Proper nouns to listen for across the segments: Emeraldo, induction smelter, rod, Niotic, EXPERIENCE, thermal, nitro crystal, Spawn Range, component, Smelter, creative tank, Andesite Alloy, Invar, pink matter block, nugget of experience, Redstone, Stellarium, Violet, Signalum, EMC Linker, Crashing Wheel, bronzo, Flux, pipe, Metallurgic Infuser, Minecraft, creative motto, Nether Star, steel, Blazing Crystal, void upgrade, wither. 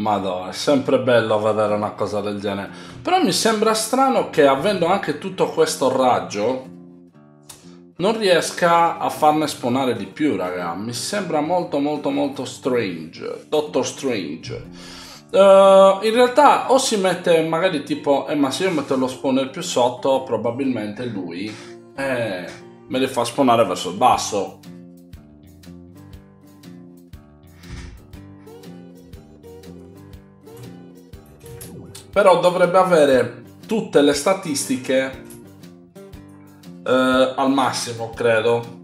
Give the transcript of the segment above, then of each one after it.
Madonna, è sempre bello vedere una cosa del genere. Però mi sembra strano che avendo anche tutto questo raggio non riesca a farne spawnare di più, raga. Mi sembra molto strange. Dottor Strange. In realtà o si mette magari tipo, ma se io metto lo spawner più sotto, probabilmente lui me li fa spawnare verso il basso. Però dovrebbe avere tutte le statistiche al massimo, credo.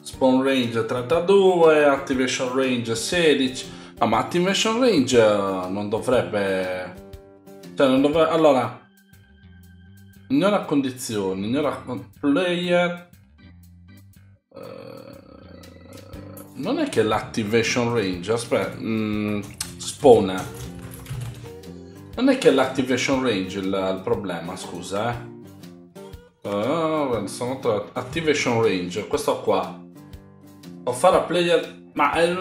Spawn range 32, activation range 16. No, ma activation range non dovrebbe... Cioè non dovrebbe... Allora, ignora condizioni, ignora player. Non è che l'activation range... Aspetta, spawner. Non è che è l'activation range il problema, scusa, sono activation range, questo qua. O fare a player... Ma... È...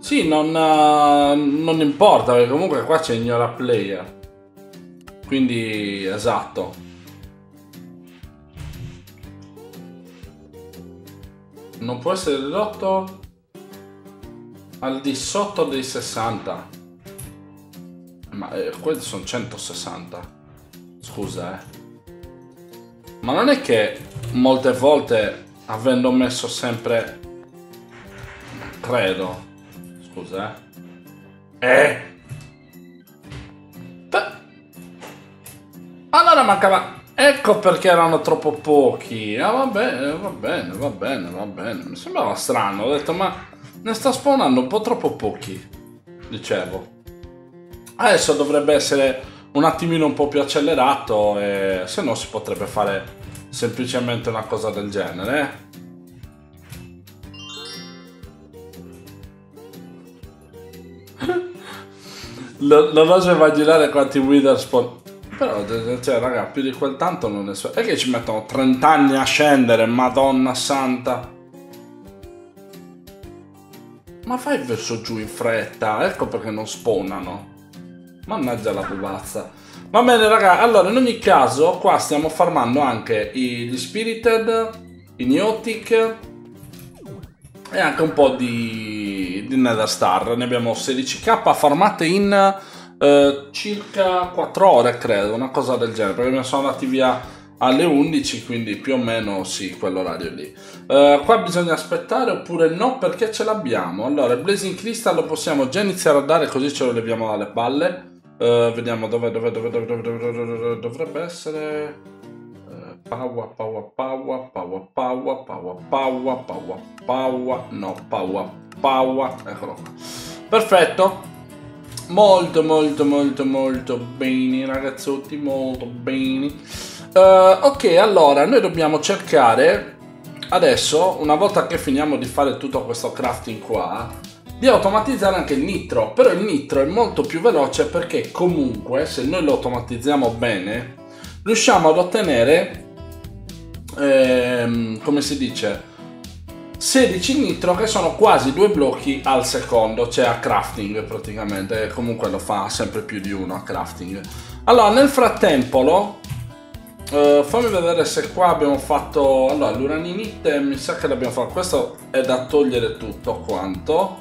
Sì, non importa, perché comunque qua c'è ignora player. Quindi, esatto. Non può essere ridotto al di sotto dei 60. Ma quelli sono 160. Scusa, ma non è che molte volte avendo messo sempre... Credo. Scusa, allora mancava... Ecco perché erano troppo pochi. Ah, va bene. Mi sembrava strano. Ho detto, ma ne sta spawnando un po' troppo pochi. Dicevo. Adesso dovrebbe essere un attimino un po' più accelerato e se no si potrebbe fare semplicemente una cosa del genere. Non oso immaginare quanti wither spawn. Però, cioè, raga, più di quel tanto non ne so. E che ci mettono 30 anni a scendere, madonna santa. Ma fai verso giù in fretta, ecco perché non spawnano. Mannaggia la pupazza. Va bene, raga, allora in ogni caso qua stiamo farmando anche gli spirited, i Niotic e anche un po' di Nether Star. Ne abbiamo 16k farmate in circa 4 ore, credo, una cosa del genere, perché ne sono andati via alle 11, quindi più o meno sì, quell'orario lì. Qua bisogna aspettare oppure no, perché ce l'abbiamo. Allora il Blazing Crystal lo possiamo già iniziare a dare, così ce lo leviamo dalle palle. Vediamo dove dovrebbe essere. Power, eccolo qua. Perfetto. Molto bene, ragazzotti, molto bene. Ok, allora noi dobbiamo cercare adesso, una volta che finiamo di fare tutto questo crafting qua, di automatizzare anche il nitro. Però il nitro è molto più veloce perché comunque se noi lo automatizziamo bene riusciamo ad ottenere come si dice 16 nitro, che sono quasi 2 blocchi al secondo, cioè a crafting praticamente. Comunque lo fa sempre più di uno a crafting. Allora nel frattempo fammi vedere se qua abbiamo fatto... Allora, l'Uraninite mi sa che l'abbiamo fatto. Questo è da togliere tutto quanto.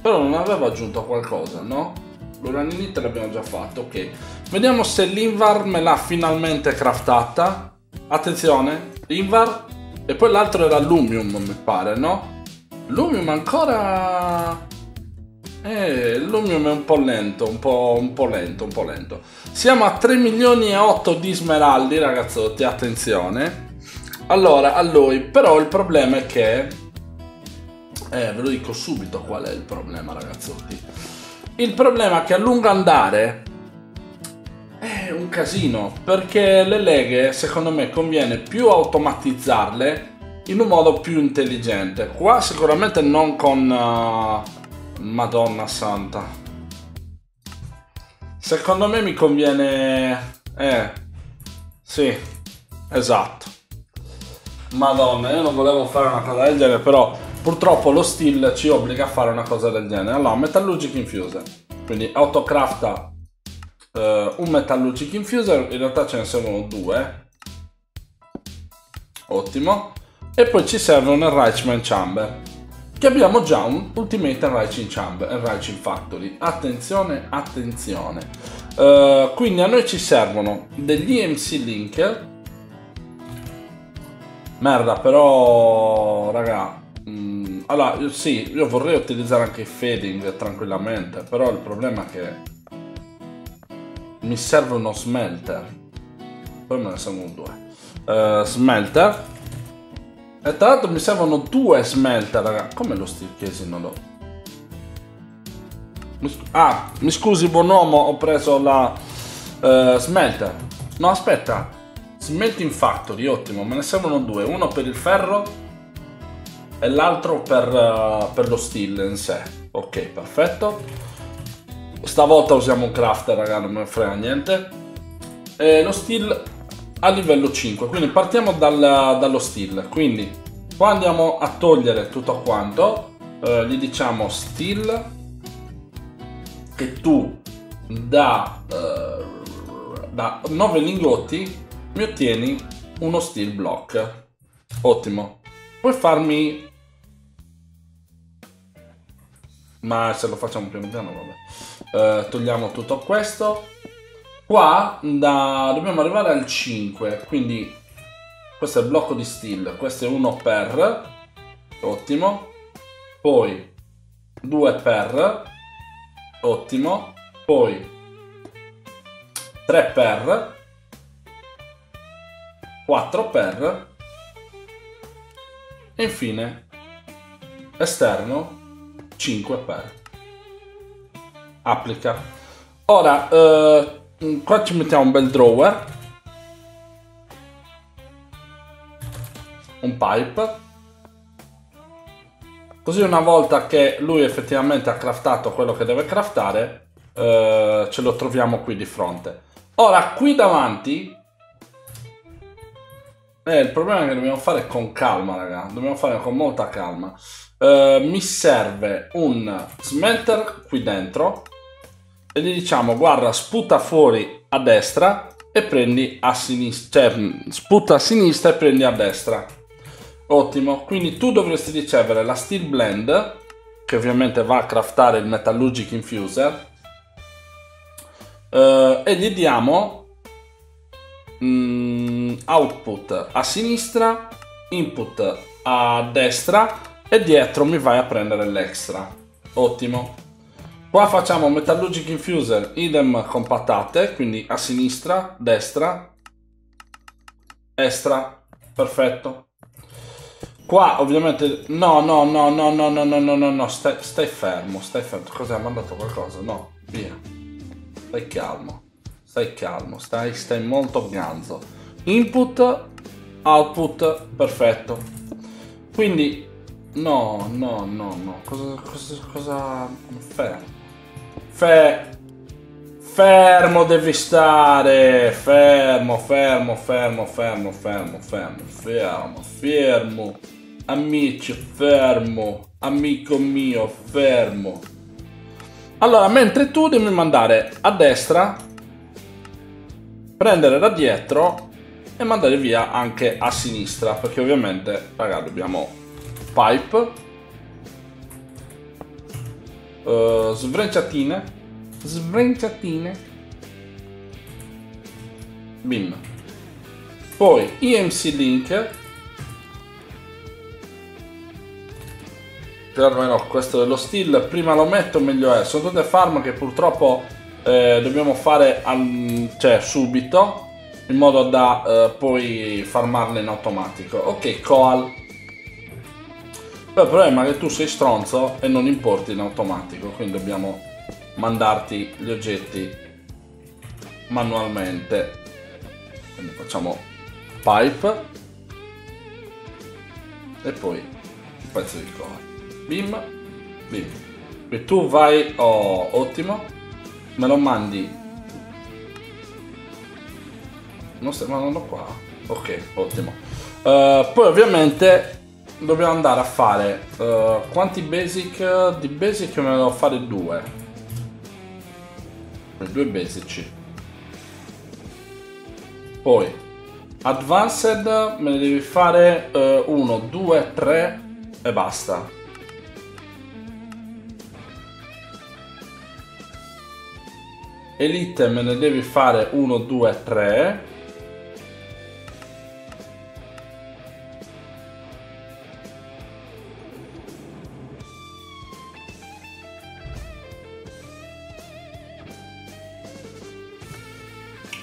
Però non avevo aggiunto qualcosa, no? L'Uraninite l'abbiamo già fatto, ok. Vediamo se l'Invar me l'ha finalmente craftata. Attenzione, Invar. E poi l'altro era Lumium, mi pare, no? Lumium ancora... il Lumium è un po' lento. Siamo a 3 milioni e 8 di smeraldi, ragazzotti, attenzione. Allora, a lui, però il problema è che... ve lo dico subito qual è il problema, ragazzotti. Il problema è che a lungo andare è un casino, perché le leghe, secondo me, conviene più automatizzarle in un modo più intelligente. Qua sicuramente non con... Madonna santa. Secondo me mi conviene... Sì, esatto. Madonna, io non volevo fare una cosa del genere, però Purtroppo lo steel ci obbliga a fare una cosa del genere. Allora, Metallurgic Infuser, quindi autocrafta un Metallurgic Infuser, in realtà ce ne sono due, ottimo. E poi ci serve un Enrichment Chamber, che abbiamo già un Ultimate Enriching Chamber, Enriching Factory, attenzione, attenzione. Quindi a noi ci servono degli EMC Linker, merda però raga. Allora, sì, io vorrei utilizzare anche il fading tranquillamente, però il problema è che mi serve uno smelter, poi me ne servono due smelter, e tra l'altro mi servono due smelter, raga. Come lo steel case non lo... mi scusi buon uomo, ho preso la smelter, no aspetta, smelting factory, ottimo, me ne servono due, uno per il ferro e l'altro per lo steel in sé. Ok, perfetto. Stavolta usiamo un crafter, raga, non me frega niente. E lo steel a livello 5, quindi partiamo dallo steel. Quindi qua andiamo a togliere tutto quanto, gli diciamo steel che tu da 9 lingotti mi ottieni uno steel block, ottimo. Puoi farmi... ma se lo facciamo piano piano, vabbè. Togliamo tutto questo. Qua dobbiamo arrivare al 5. Quindi questo è il blocco di steel. Questo è 1 per. Ottimo. Poi 2 per. Ottimo. Poi 3 per. 4 per. E infine esterno 5 per. Applica. Ora qua ci mettiamo un bel drawer, un pipe, così una volta che lui effettivamente ha craftato quello che deve craftare ce lo troviamo qui di fronte. Ora qui davanti il problema è che dobbiamo fare con calma, raga. Dobbiamo fare con molta calma. Mi serve un smelter qui dentro e gli diciamo guarda, sputa fuori a destra e prendi a sinistra, cioè sputa a sinistra e prendi a destra. Ottimo, quindi tu dovresti ricevere la steel blend, che ovviamente va a craftare il metallurgic infuser, e gli diamo output a sinistra, input a destra e dietro mi vai a prendere l'extra. Ottimo. Qua facciamo metallurgic infuser idem con patate, quindi a sinistra, destra, extra. Perfetto. Qua ovviamente no, stai fermo. Cosa hai mandato qualcosa? No, via. Stai calmo. Stai molto ganzo. Input, output, perfetto. Quindi, no. Cosa... Fermo devi stare. Fermo. Amici, fermo. Amico mio, fermo. Allora, mentre tu devi mandare a destra, prendere da dietro e mandare via anche a sinistra, perché ovviamente raga dobbiamo pipe, svrenciatine, bim, poi EMC link, almeno questo dello steel prima lo metto meglio è, sono tutte farm che purtroppo dobbiamo fare subito, in modo da poi farmarle in automatico. Ok, coal. Però il problema è che tu sei stronzo e non importi in automatico, quindi dobbiamo mandarti gli oggetti manualmente. Quindi facciamo pipe e poi un pezzo di coal. Bim, bim. E tu vai, oh, ottimo. Me lo mandi, non stai mandando qua, ok, ottimo. Poi ovviamente dobbiamo andare a fare quanti basic? Di basic me ne devo fare 2 basic. Poi advanced me ne devi fare 1, 2, 3 e basta. Elite me ne devi fare 1, 2, 3.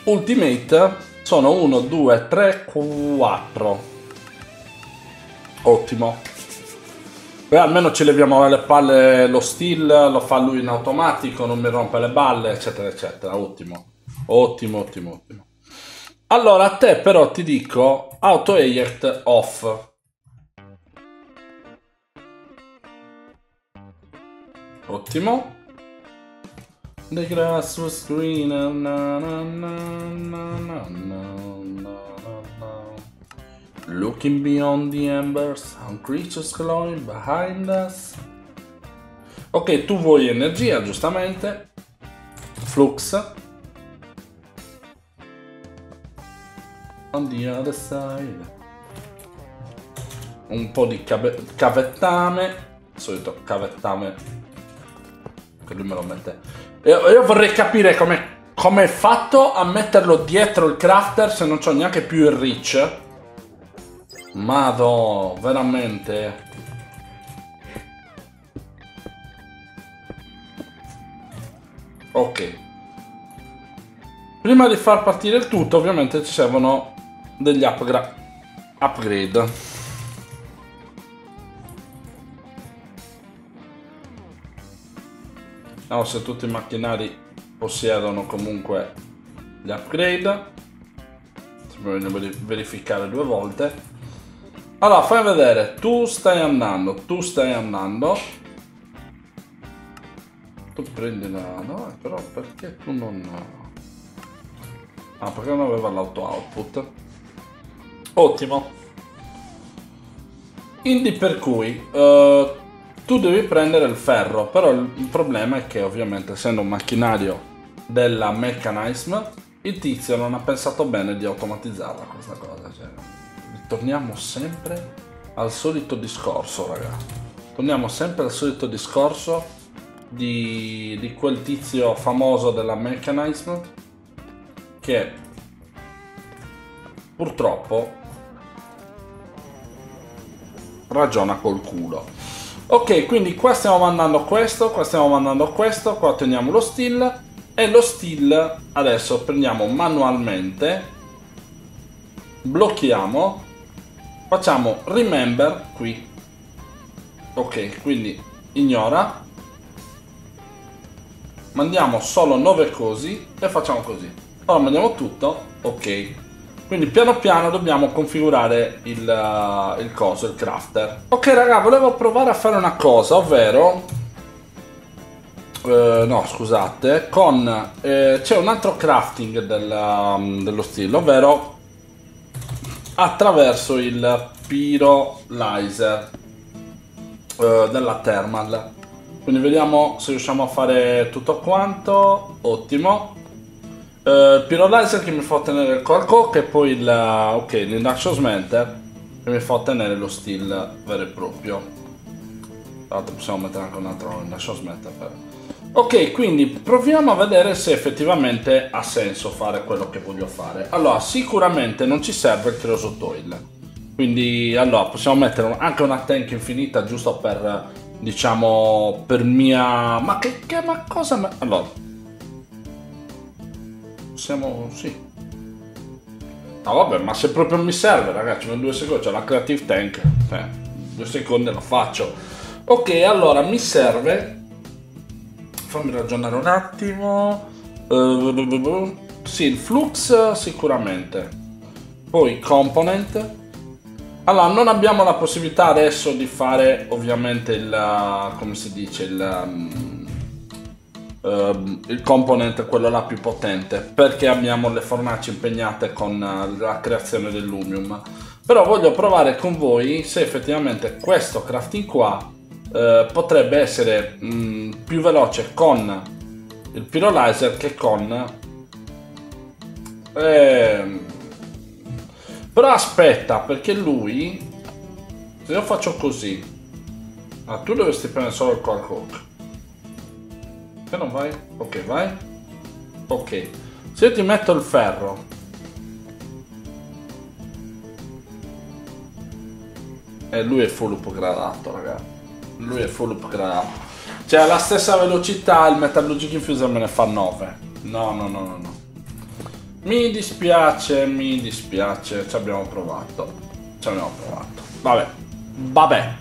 Ultimate sono 1, 2, 3, 4. Ottimo. Beh, almeno ci leviamo le palle, lo steel lo fa lui in automatico, non mi rompe le balle, eccetera, eccetera. Ottimo. Ottimo, ottimo, ottimo. Allora, a te però ti dico auto eject off. Ottimo. The grass was green. Looking beyond the embers, some creatures glowing behind us. Ok, tu vuoi energia, giustamente. Flux. On the other side. Un po' di cavettame. Il solito cavettame. Che lui me lo mette. Io vorrei capire come è fatto a metterlo dietro il crafter se non c'ho neanche più il reach. Madò, veramente. Ok. Prima di far partire il tutto, ovviamente ci servono degli upgrade. No, se tutti i macchinari possiedono comunque gli upgrade. Dobbiamo verificare 2 volte. Allora, fai vedere. Tu stai andando, tu stai andando. Tu prendi la... No, però perché tu non... Ah, perché non aveva l'auto output. Ottimo. Quindi per cui... tu devi prendere il ferro, però il problema è che ovviamente essendo un macchinario della Mechanism, il tizio non ha pensato bene di automatizzarla questa cosa. Cioè, torniamo sempre al solito discorso, ragazzi. Torniamo sempre al solito discorso di quel tizio famoso della Mechanism che purtroppo ragiona col culo. Ok, quindi qua stiamo mandando questo, qua stiamo mandando questo, qua teniamo lo steel e lo steel adesso prendiamo manualmente, blocchiamo, facciamo remember qui. Ok, quindi ignora, mandiamo solo 9 così e facciamo così. Allora mandiamo tutto, ok. Quindi piano piano dobbiamo configurare il coso, il crafter. Ok raga, volevo provare a fare una cosa, ovvero... no, scusate, con... c'è un altro crafting dello stile, ovvero... attraverso il pyrolyzer della thermal. Quindi vediamo se riusciamo a fare tutto quanto, ottimo. Pyrolyzer che mi fa ottenere il corco, che poi l'induction smelter che mi fa ottenere lo steel vero e proprio. Tra l'altro possiamo mettere anche un altro induction smelter per... Ok, quindi proviamo a vedere se effettivamente ha senso fare quello che voglio fare. Allora, sicuramente non ci serve il creosotoil, quindi allora possiamo mettere anche una tank infinita giusto per, diciamo, per mia... ma cosa... Allora siamo... sì. No vabbè, ma se proprio mi serve, ragazzi, in 2 secondi c'è la creative tank, 2 secondi lo faccio. Ok, allora mi serve, fammi ragionare un attimo, sì, il flux sicuramente, poi component. Allora non abbiamo la possibilità adesso di fare ovviamente il, come si dice, il component, quello là più potente, perché abbiamo le fornaci impegnate con la creazione del Lumium. Però voglio provare con voi se effettivamente questo crafting qua potrebbe essere più veloce con il pyrolyzer che con... Però aspetta, perché lui... Se io faccio così... Ah, tu dovresti prendere solo il coal coke. Perché non vai? Ok, vai. Ok. Se io ti metto il ferro... E lui è full upgradato, ragazzi. Lui è full upgradato. Cioè, alla stessa velocità il Metallurgic Infuser me ne fa 9. No, no, no, no, no. Mi dispiace, mi dispiace. Ci abbiamo provato. Ci abbiamo provato. Vabbè. Vabbè.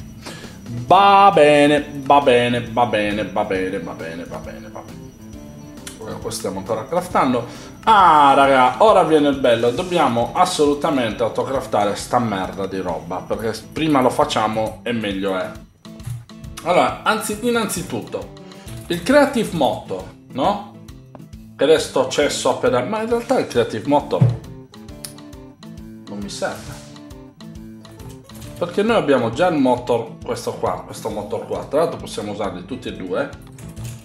Va bene, va bene, va bene, va bene, va bene, va bene, va bene. Questo stiamo ancora craftando. Ah, raga, ora viene il bello. Dobbiamo assolutamente autocraftare sta merda di roba, perché prima lo facciamo e meglio è. Allora, innanzitutto il creative motto, no? Che adesso c'è sopra, ma in realtà il creative motto non mi serve, perché noi abbiamo già il motor, questo motor qua, tra l'altro possiamo usarli tutti e due,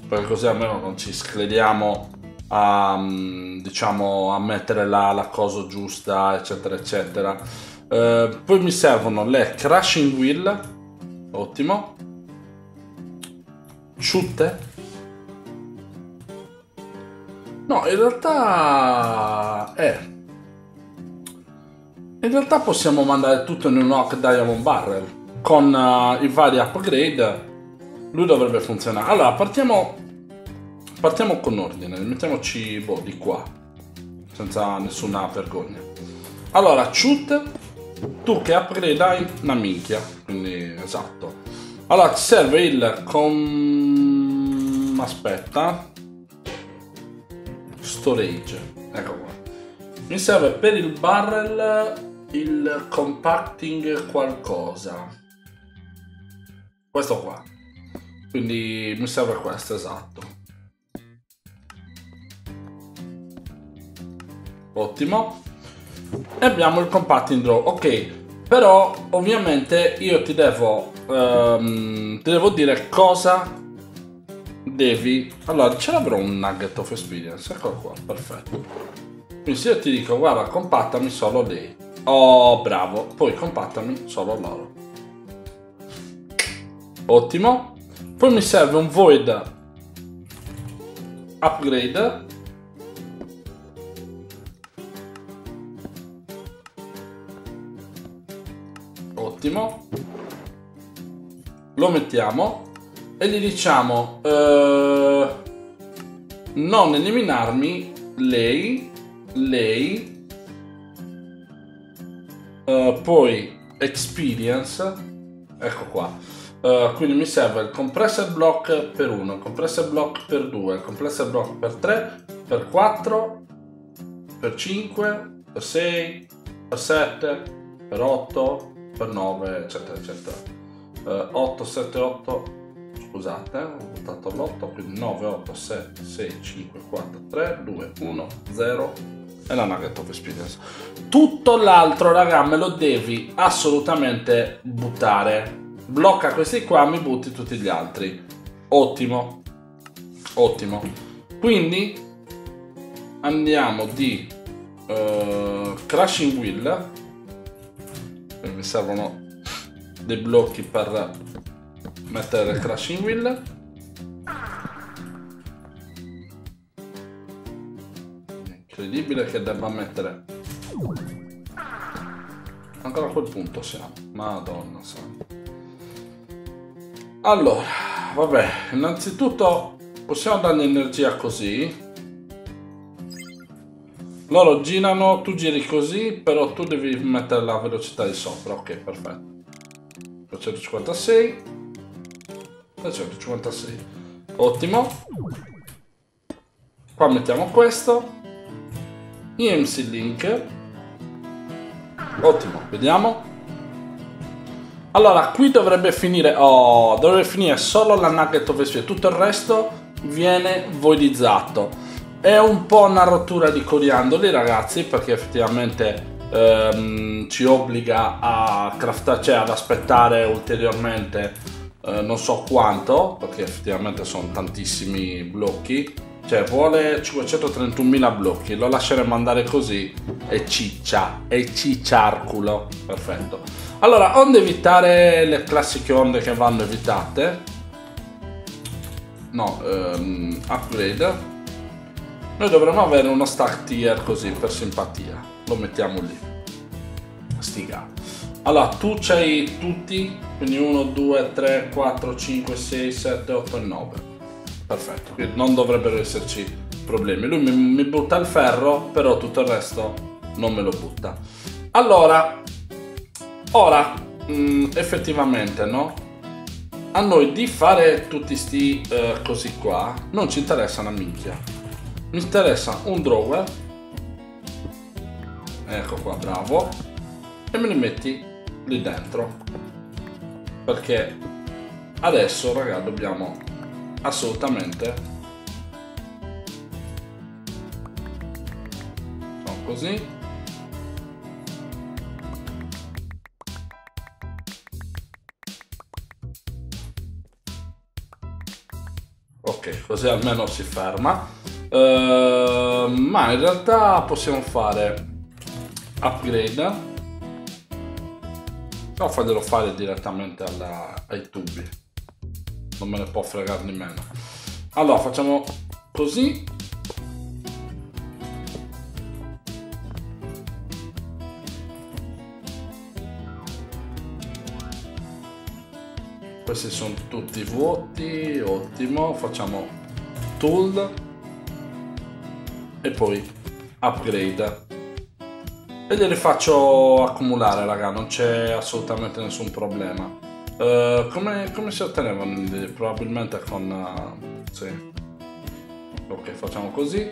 perché così almeno non ci scleriamo a, diciamo, a mettere la cosa giusta, eccetera, eccetera. Poi mi servono le Crashing Wheel, ottimo, ciutte, no, in realtà è... In realtà possiamo mandare tutto in un Oak Diamond Barrel con i vari upgrade. Lui dovrebbe funzionare. Allora partiamo con ordine, mettiamoci di qua senza nessuna vergogna. Allora shoot, tu che upgrade hai una minchia, quindi esatto. Allora ti serve il aspetta, storage, ecco qua. Mi serve per il barrel il compacting qualcosa, questo qua, quindi mi serve questo, esatto, ottimo. E abbiamo il compacting drawer, ok, però ovviamente io ti devo dire cosa devi. Allora ce l'avrò un nugget of experience, eccolo qua, perfetto. Quindi se io ti dico guarda compattami solo dei... Oh, bravo, poi compattami solo l'oro. Ottimo. Poi mi serve un void upgrade. Ottimo. Lo mettiamo e gli diciamo non eliminarmi lei. Poi experience, ecco qua. Quindi mi serve il compressor block per 1, il compressor block per 2, il compressor block per 3, per 4, per 5, per 6, per 7, per 8, per 9, eccetera eccetera. 8, 7, 8, scusate, ho buttato l'8, quindi 9, 8, 7, 6, 5, 4, 3, 2, 1, 0 e la nugget of experience. Tutto l'altro, raga, me lo devi assolutamente buttare. Blocca questi qua, mi butti tutti gli altri. Ottimo, ottimo. Quindi andiamo di Crashing Wheel. Mi servono dei blocchi per mettere il Crashing Wheel. Incredibile che debba mettere ancora a quel punto siamo, madonna santa. Allora vabbè, innanzitutto possiamo dargli energia così, loro girano, tu giri così, però tu devi mettere la velocità di sopra, ok, perfetto. 356 356, ottimo. Qua mettiamo questo EMC Linker, ottimo, vediamo. Allora qui dovrebbe finire, oh, dovrebbe finire solo la nugget of experience, tutto il resto viene voidizzato. È un po' una rottura di coriandoli, ragazzi, perché effettivamente ci obbliga a craftare, cioè ad aspettare ulteriormente non so quanto, perché effettivamente sono tantissimi blocchi, cioè vuole 531.000 blocchi. Lo lasceremo andare così e ciccia, e cicciarculo, perfetto. Allora, onde evitare le classiche onde che vanno evitate, no, upgrade, noi dovremmo avere uno stack tier così per simpatia, lo mettiamo lì, stiga. Allora, tu c'hai tutti, quindi 1, 2, 3, 4, 5, 6, 7, 8 e 9. Perfetto, quindi non dovrebbero esserci problemi. Lui mi butta il ferro, però tutto il resto non me lo butta. Allora, ora, effettivamente, no? A noi di fare tutti sti così qua non ci interessa una minchia. Mi interessa un drawer. Ecco qua, bravo. E me li metti lì dentro, perché adesso, raga, dobbiamo assolutamente, no, così, ok, così almeno si ferma. Ma in realtà possiamo fare upgrade. Però fatelo fare direttamente ai tubi, non me ne può fregare nemmeno. Allora facciamo così. Questi sono tutti vuoti, ottimo. Facciamo tool e poi upgrade. E glieli faccio accumulare, raga, non c'è assolutamente nessun problema. Come si ottenevano? Probabilmente con... sì. Ok, facciamo così.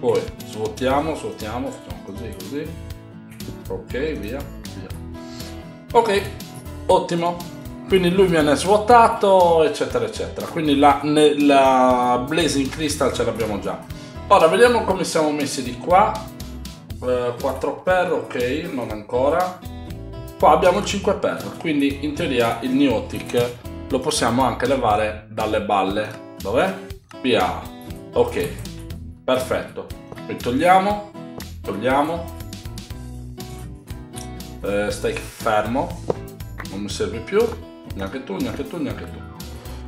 Poi svuotiamo, facciamo così. Ok, via. Ok, ottimo. Quindi lui viene svuotato, eccetera. Quindi la Blazing Crystal ce l'abbiamo già. Ora, vediamo come siamo messi di qua. 4 per, ok, non ancora. Qua abbiamo 5 per, quindi in teoria il Niotic lo possiamo anche levare dalle balle. Dov'è? Via. Ok, perfetto. E togliamo. Stai fermo, non mi serve più. Neanche tu.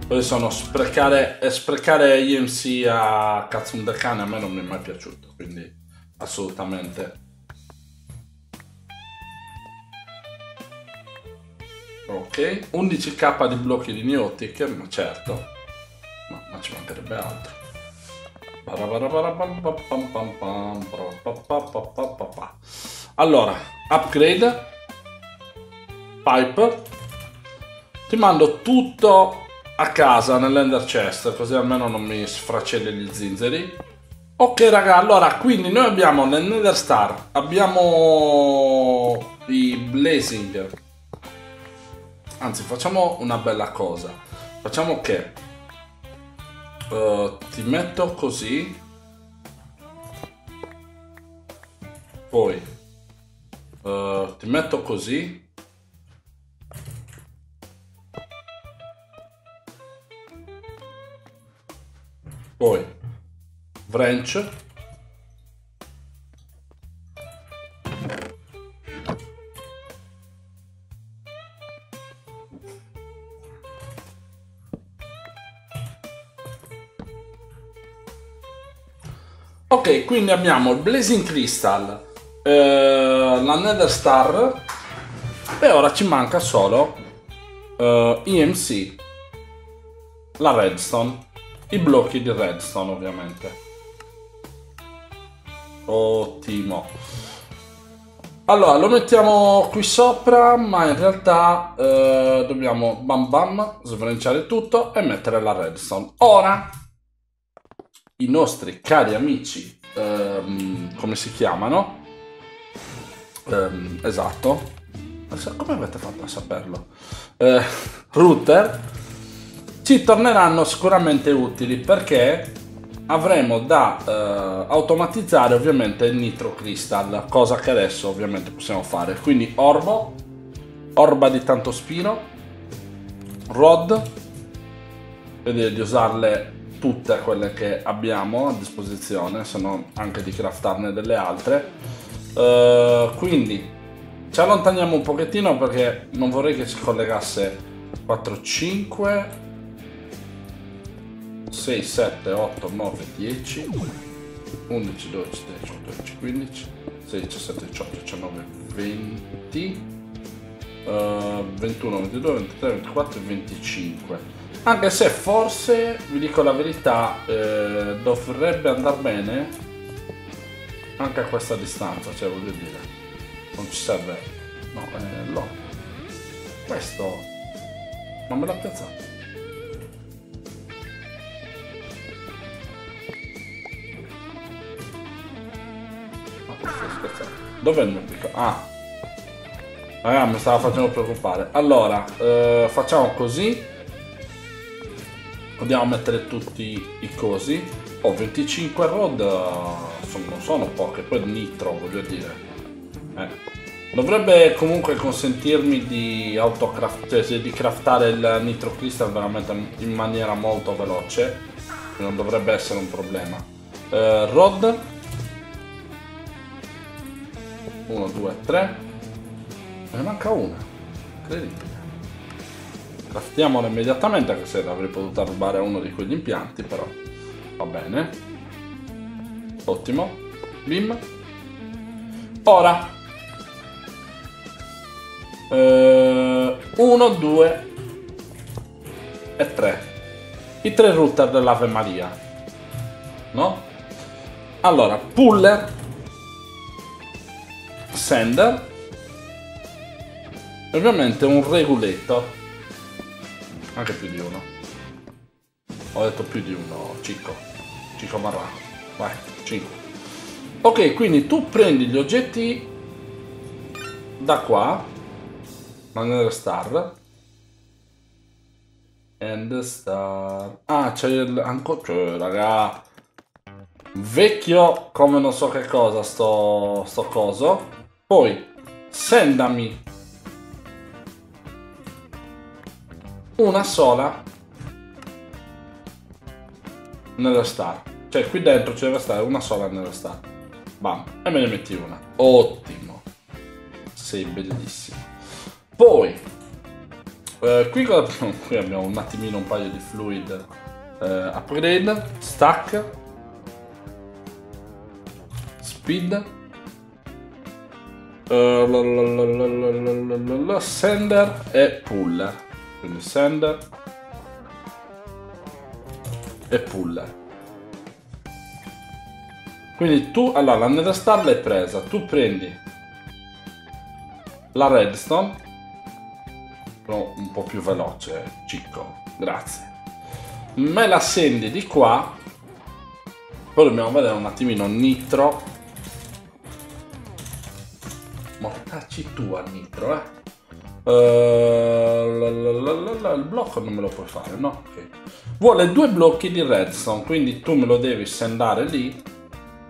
Poi sono sprecare EMC a cazzo un decane, a me non mi è mai piaciuto, quindi assolutamente. Ok, 11.000 di blocchi di Niotic, ma certo, ma ci mancherebbe altro. Allora, upgrade, pipe, ti mando tutto a casa nell'Ender Chest, così almeno non mi sfracelli gli zinzeri. Ok, raga, allora quindi noi abbiamo nel Nether Star, abbiamo i Blazing. Anzi, facciamo una bella cosa. Facciamo che ti metto così. Poi ti metto così. Poi wrench, ok, quindi abbiamo il Blazing Crystal, la Nether Star, e ora ci manca solo EMC, la Redstone, i blocchi di Redstone ovviamente. Ottimo. Allora lo mettiamo qui sopra, ma in realtà dobbiamo svrenciare tutto e mettere la Redstone. Ora i nostri cari amici, come si chiamano? Esatto, come avete fatto a saperlo? Router ci torneranno sicuramente utili, perché avremo da automatizzare ovviamente il nitro crystal, cosa che adesso ovviamente possiamo fare. Quindi orbo, orba di tanto spino, rod, vedete di usarle tutte quelle che abbiamo a disposizione, se non anche di craftarne delle altre. Quindi ci allontaniamo un pochettino perché non vorrei che si collegasse 4, 5... 6, 7, 8, 9, 10, 11, 12, 13, 14, 15, 16, 17, 18, 19, 20, 21, 22, 23, 24 e 25. Anche se forse, vi dico la verità, dovrebbe andare bene anche a questa distanza, cioè voglio dire, non ci serve, no, no. Questo non me l'ha piazzato. Dov'è il mio picco? Ah, ragazzi, mi stava facendo preoccupare. Allora, facciamo così. Andiamo a mettere tutti i cosi. Ho 25 rod, non sono poche. Poi nitro, voglio dire. Dovrebbe comunque consentirmi di di craftare il nitro crystal veramente in maniera molto veloce. Non dovrebbe essere un problema. Rod. 1, 2, 3. Ne manca una. Incredibile. Craftiamola immediatamente, anche se l'avrei potuta rubare uno di quegli impianti, però va bene. Ottimo. Bim. Ora. 1, 2 e 3. I tre router dell'Ave Maria. No? Allora, puller. Sender, ovviamente un regoletto, anche più di uno, ho detto più di uno, Cicco Marrano, vai, 5. Ok, quindi tu prendi gli oggetti da qua, Ender Star, ah c'è ancora, cioè, raga, vecchio come non so che cosa sto coso. Poi, sendami una sola nella star. Cioè, qui dentro ci deve stare una sola nella star. Bam, e me ne metti una. Ottimo. Sei bellissimo. Poi, qui abbiamo un attimino un paio di fluid. Upgrade, stack, speed. Sender e puller, quindi sender e puller. Quindi tu, allora, la Nether Star l'hai presa, tu prendi la Redstone, però un po' più veloce, Cicco, grazie, me la sendi di qua. Poi dobbiamo vedere un attimino nitro. Mortacci tu al nitro, il blocco non me lo puoi fare, no? Okay. Vuole 2 blocchi di redstone, quindi tu me lo devi sendare lì.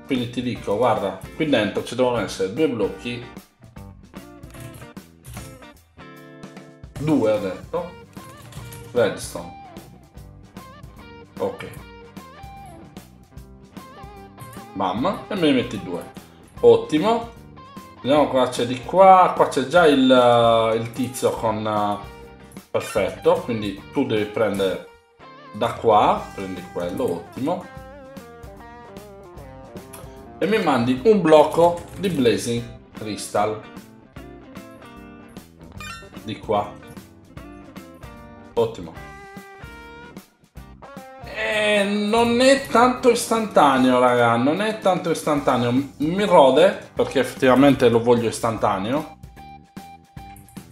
Quindi ti dico, guarda, qui dentro ci devono essere 2 blocchi. 2 ho detto. Redstone. Ok. Mamma, e me ne metti 2. Ottimo. Vediamo cosa c'è di qua. Qua c'è già il tizio con... perfetto, quindi tu devi prendere da qua, prendi quello, ottimo. E mi mandi un blocco di Blazing Crystal. Di qua. Ottimo. E non è tanto istantaneo, raga, non è tanto istantaneo, mi rode perché effettivamente lo voglio istantaneo.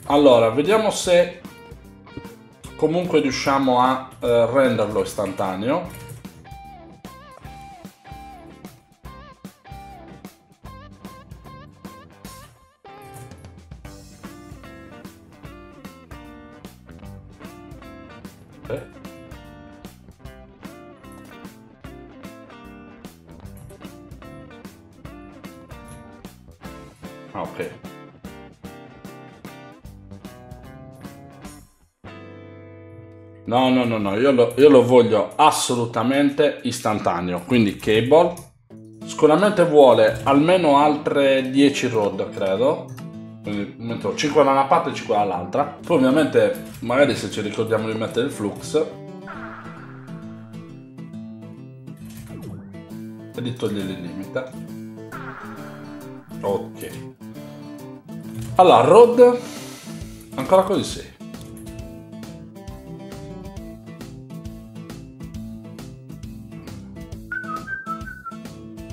Allora, vediamo se comunque riusciamo a renderlo istantaneo. Ok. No, no, no, no, io lo voglio assolutamente istantaneo. Quindi cable. Sicuramente vuole almeno altre 10 rod, credo. Quindi metto 5 da una parte e 5 dall'altra. Poi ovviamente, magari se ci ricordiamo di mettere il flux. E di togliere il limite. Ok. Allora, rod. Ancora così sì.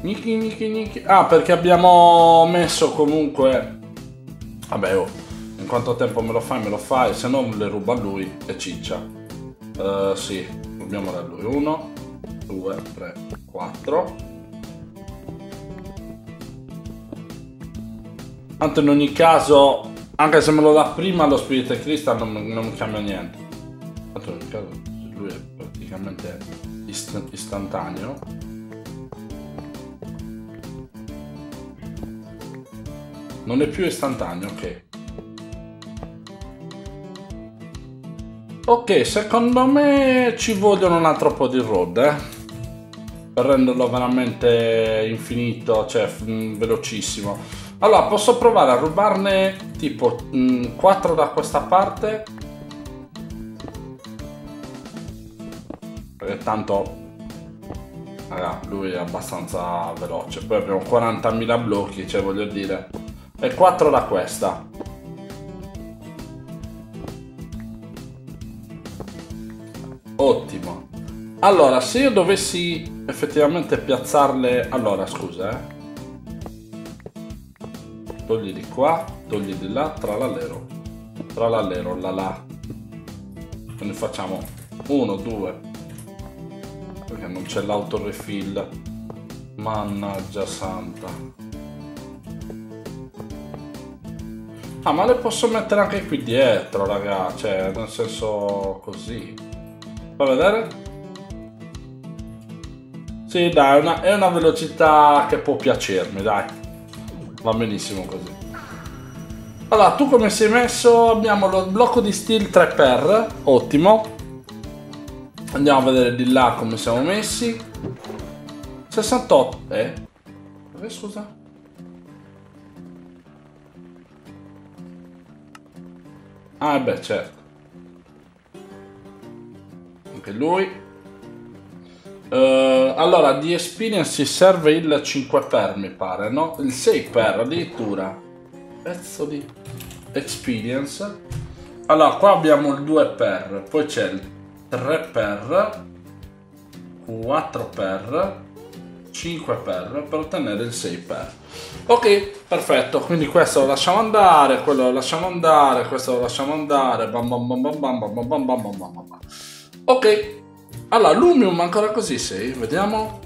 Nicchi, nicchi, nicchi. Ah, perché abbiamo messo comunque. Vabbè, oh, in quanto tempo me lo fai, se no le ruba lui e ciccia. Sì, rubiamo da lui. 1, 2, 3, 4. Tanto in ogni caso, anche se me lo dà prima lo Spirit Crystal non cambia niente. Tanto in ogni caso lui è praticamente istantaneo. Non è più istantaneo, ok. Ok, secondo me ci vogliono un altro po' di rod, per renderlo veramente infinito, cioè velocissimo. Allora, posso provare a rubarne tipo 4 da questa parte. Perché tanto... raga, lui è abbastanza veloce. Poi abbiamo 40.000 blocchi, cioè voglio dire. E 4 da questa. Ottimo. Allora, se io dovessi effettivamente piazzarle... Allora, scusa, togli di qua, togli di là, tralallero. Tralallero, la la. Quindi facciamo 1, 2... Perché non c'è l'autorefill. Mannaggia santa. Ah, ma le posso mettere anche qui dietro, raga, cioè, nel senso così. Fa vedere? Sì, dai, è una velocità che può piacermi, dai. Va benissimo così. Allora, tu come sei messo? Abbiamo lo blocco di steel 3x, ottimo. Andiamo a vedere di là come siamo messi. 68, Dove, scusa? Ah beh, certo. Anche lui. Allora, di experience si serve il 5x, mi pare, no? Il 6x addirittura. Pezzo di experience. Allora, qua abbiamo il 2x, poi c'è il 3x, 4x, 5x per ottenere il 6x. Ok, perfetto, quindi questo lo lasciamo andare, quello lo lasciamo andare, questo lo lasciamo andare, bam bam bam bam bam bam bam bam bam bam bam. Ok, allora Lumium ancora così sì, vediamo.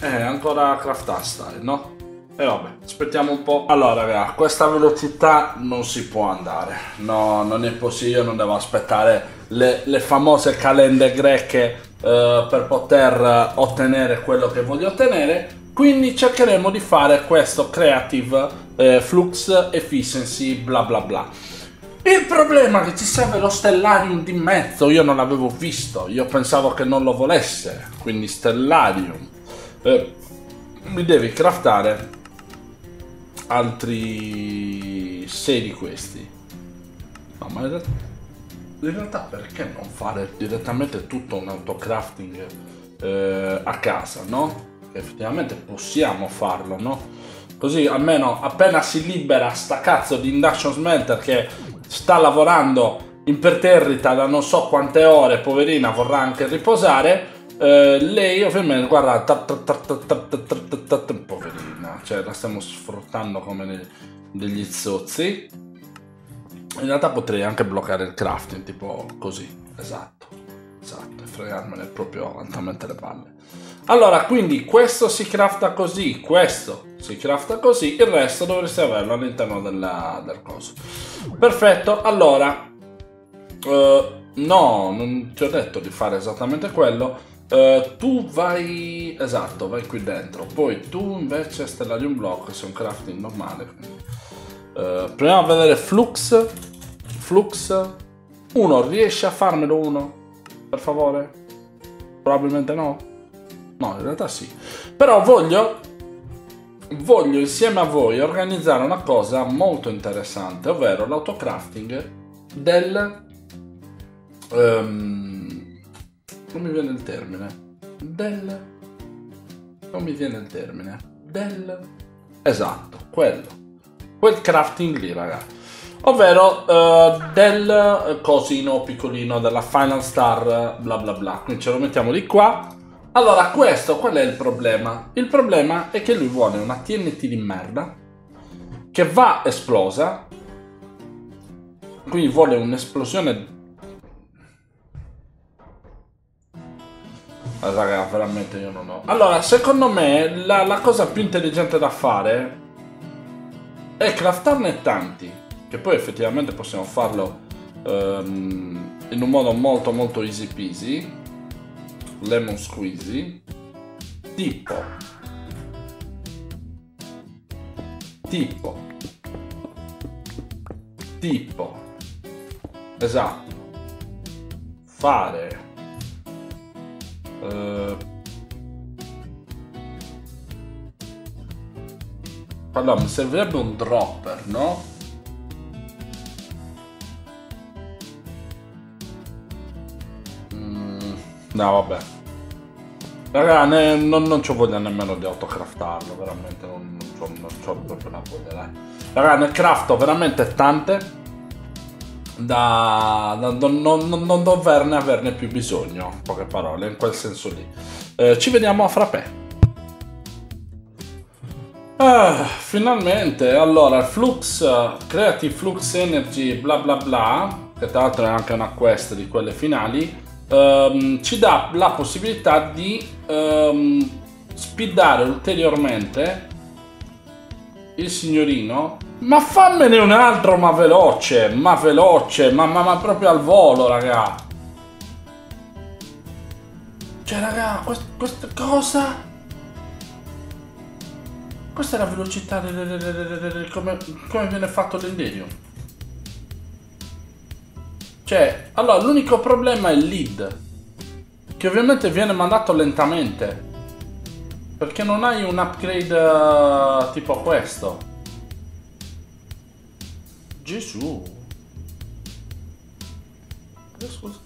Ancora craft style, no? E vabbè, aspettiamo un po'. Allora ragazzi, questa velocità non si può andare. No, non è possibile, io non devo aspettare le famose calende greche per poter ottenere quello che voglio ottenere. Quindi cercheremo di fare questo creative flux efficiency bla bla bla. Il problema è che ci serve lo stellarium di mezzo. Io non l'avevo visto, io pensavo che non lo volesse. Quindi stellarium, mi devi craftare altri 6 di questi. No, ma in realtà perché non fare direttamente tutto un autocrafting a casa, no? Che effettivamente possiamo farlo, no? Così almeno appena si libera sta cazzo di induction smelter che sta lavorando imperterrita da non so quante ore, poverina, vorrà anche riposare, lei ovviamente, guarda, poverina, cioè la stiamo sfruttando come degli zozzi. In realtà potrei anche bloccare il crafting, tipo così, esatto, e fregarmene proprio altamente le palle. Allora, quindi questo si crafta così, questo si crafta così, il resto dovreste averlo all'interno del coso. Perfetto, allora, no, non ti ho detto di fare esattamente quello. Tu vai, esatto, vai qui dentro, poi tu invece stellarium block, se è un crafting normale, quindi... Proviamo a vedere Flux. Flux. Uno, riesce a farmelo uno? Per favore? Probabilmente no. No, in realtà sì. Però voglio insieme a voi organizzare una cosa molto interessante, ovvero l'autocrafting del... non mi viene il termine. Del... non mi viene il termine. Del... esatto, quello. Quel crafting lì, ragazzi. Ovvero del cosino piccolino, della Final Star, bla bla bla. Quindi ce lo mettiamo di qua. Allora, questo, qual è il problema? Il problema è che lui vuole una TNT di merda, che va esplosa. Quindi vuole un'esplosione... Raga, veramente io non ho... Allora, secondo me, la cosa più intelligente da fare è craftarne tanti, che poi effettivamente possiamo farlo in un modo molto molto easy peasy, lemon squeezy, tipo, esatto, fare... Allora, mi servirebbe un dropper, no? No, vabbè. Raga, non ci voglio nemmeno di autocraftarlo, veramente. Non c'ho proprio la voglia, dai. Raga, ne crafto veramente tante da non doverne averne più bisogno, in poche parole, in quel senso lì. Ci vediamo a frappè. Finalmente, allora, Flux, creati Flux Energy, bla bla bla, che tra l'altro è anche una quest di quelle finali, ci dà la possibilità di speedare ulteriormente il signorino. Ma fammene un altro, ma veloce, ma veloce, ma proprio al volo, raga. Cioè, raga, questa cosa... Questa è la velocità come viene fatto l'Enderium. Cioè, allora, l'unico problema è il lead, che ovviamente viene mandato lentamente, perché non hai un upgrade tipo questo. Gesù. Scusa.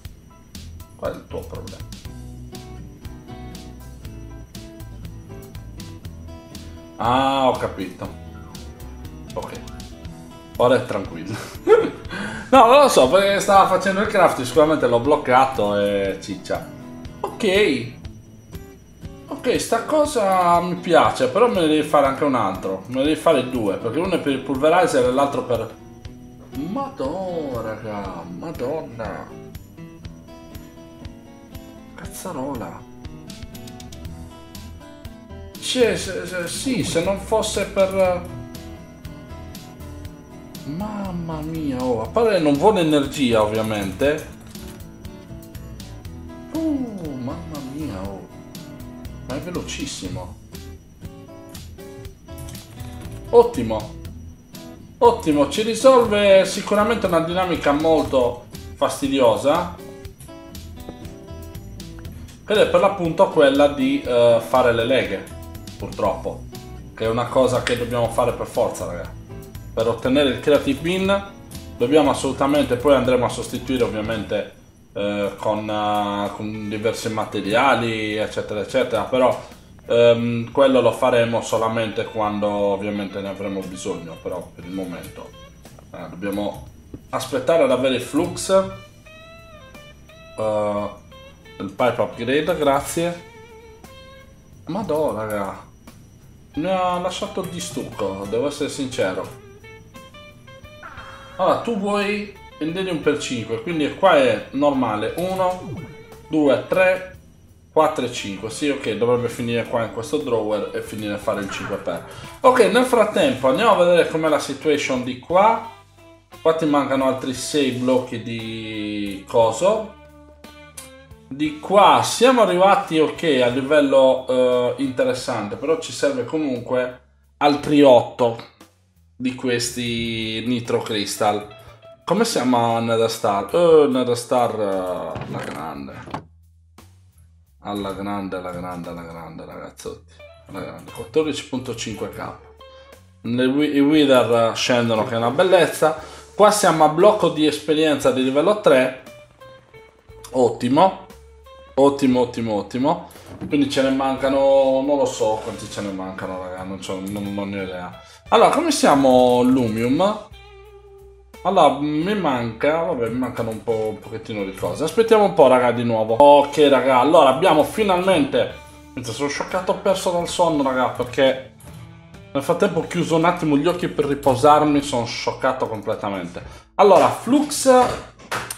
Qual è il tuo problema? Ah, ho capito. Ok. Ora è tranquillo. No, non lo so, perché stava facendo il crafting, sicuramente l'ho bloccato e ciccia. Ok. Ok, sta cosa mi piace, però me ne devi fare anche un altro. Me ne devi fare due, perché uno è per il pulverizer e l'altro per... Madonna, raga, madonna. Cazzarola. Cioè, sì, se non fosse per... Mamma mia, oh, a parte non vuole energia, ovviamente. Mamma mia, oh. Ma è velocissimo. Ottimo. Ottimo, ci risolve sicuramente una dinamica molto fastidiosa, ed è per l'appunto quella di fare le leghe, purtroppo, che è una cosa che dobbiamo fare per forza, raga. Per ottenere il creative bin dobbiamo assolutamente, poi andremo a sostituire ovviamente con diversi materiali eccetera eccetera, però quello lo faremo solamente quando ovviamente ne avremo bisogno, però per il momento dobbiamo aspettare ad avere il flux, il pipe upgrade, grazie. Madonna, raga, mi ha lasciato di stucco, devo essere sincero. Allora, tu vuoi Enderium per 5, quindi qua è normale 1, 2, 3, 4 e 5. Sì, ok, dovrebbe finire qua in questo drawer e finire a fare il 5x. Ok, nel frattempo andiamo a vedere com'è la situation di qua. Qua ti mancano altri 6 blocchi di coso. Di qua siamo arrivati, ok, a livello interessante, però ci serve comunque altri 8 di questi nitro crystal. Come si chiama Nether Star? Nether Star alla grande. Alla grande, alla grande, alla grande, ragazzotti. Alla grande. 14.5k. I wither scendono, che è una bellezza. Qua siamo a blocco di esperienza di livello 3. Ottimo. Ottimo, ottimo, ottimo. Quindi ce ne mancano... non lo so quanti ce ne mancano, raga. Non ne ho idea. Allora, come siamo Lumium? Allora, mi manca... vabbè, mi mancano un pochettino di cose. Aspettiamo un po', raga, di nuovo. Ok, raga, allora abbiamo finalmente... sono scioccato, ho perso dal sonno, raga, perché... nel frattempo ho chiuso un attimo gli occhi per riposarmi, sono scioccato completamente. Allora, Flux...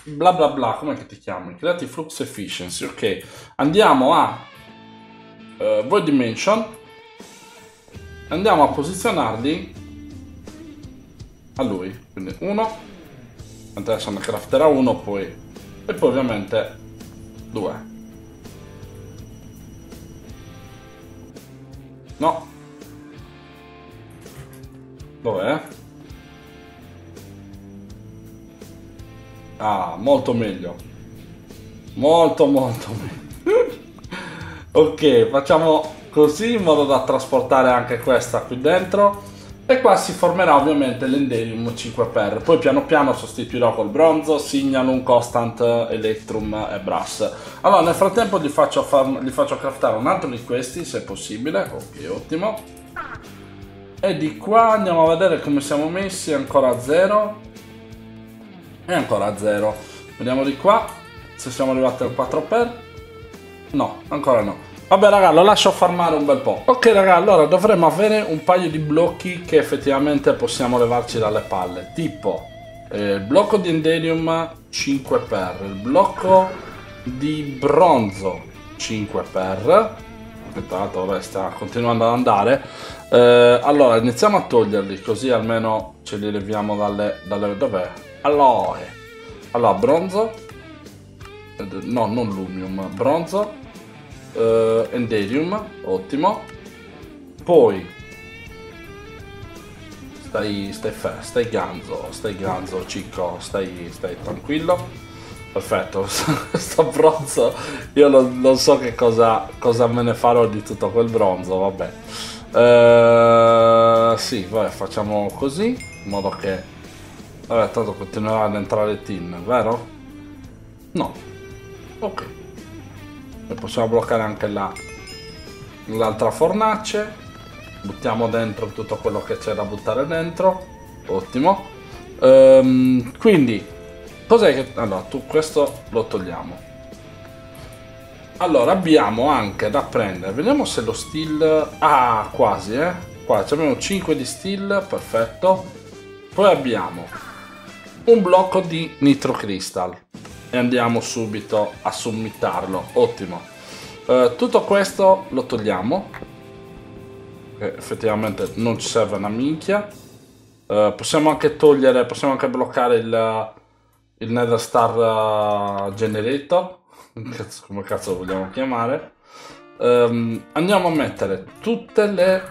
bla bla bla, come ti chiami? Creati Flux Efficiency, ok. Andiamo a... Void Dimension. Andiamo a posizionarli... a lui, quindi uno, adesso ne crafterà uno, poi e poi ovviamente due. No, dov'è? Ah, molto meglio, molto meglio. Ok, facciamo così in modo da trasportare anche questa qui dentro. E qua si formerà ovviamente l'enderium 5x, poi piano piano sostituirò col bronzo, Signalum, Constantan, electrum e brass. Allora nel frattempo li faccio craftare un altro di questi se possibile, ok, ottimo. E di qua andiamo a vedere come siamo messi, ancora a 0. E ancora a 0. Vediamo di qua, se siamo arrivati al 4x. No, ancora no. Vabbè raga, lo lascio farmare un bel po'. Ok raga, allora dovremmo avere un paio di blocchi che effettivamente possiamo levarci dalle palle. Tipo il blocco di Enderium 5x, il blocco di bronzo 5x, che tra l'altro ora sta continuando ad andare. Allora iniziamo a toglierli, così almeno ce li leviamo dalle... dov'è? Allora, bronzo. No, non lumium, bronzo. Enderium, ottimo. Poi stai ganzo, cicco, stai tranquillo. Perfetto, sto bronzo io non so che cosa me ne farò di tutto quel bronzo, vabbè. Sì, vabbè, facciamo così, in modo che... vabbè, tanto continuerà ad entrare tin, vero? No, ok. E possiamo bloccare anche l'altra fornace. Buttiamo dentro tutto quello che c'è da buttare dentro. Ottimo. Quindi cos'è che... allora tu questo lo togliamo. Allora abbiamo anche da prendere, vediamo se lo steel... ah, quasi, qua abbiamo 5 di steel, perfetto. Poi abbiamo un blocco di nitro crystal e andiamo subito a summitarlo, ottimo. Tutto questo lo togliamo, che effettivamente non ci serve una minchia. Possiamo anche togliere, possiamo anche bloccare il Nether Star Generator, come cazzo lo vogliamo chiamare. Andiamo a mettere tutte le...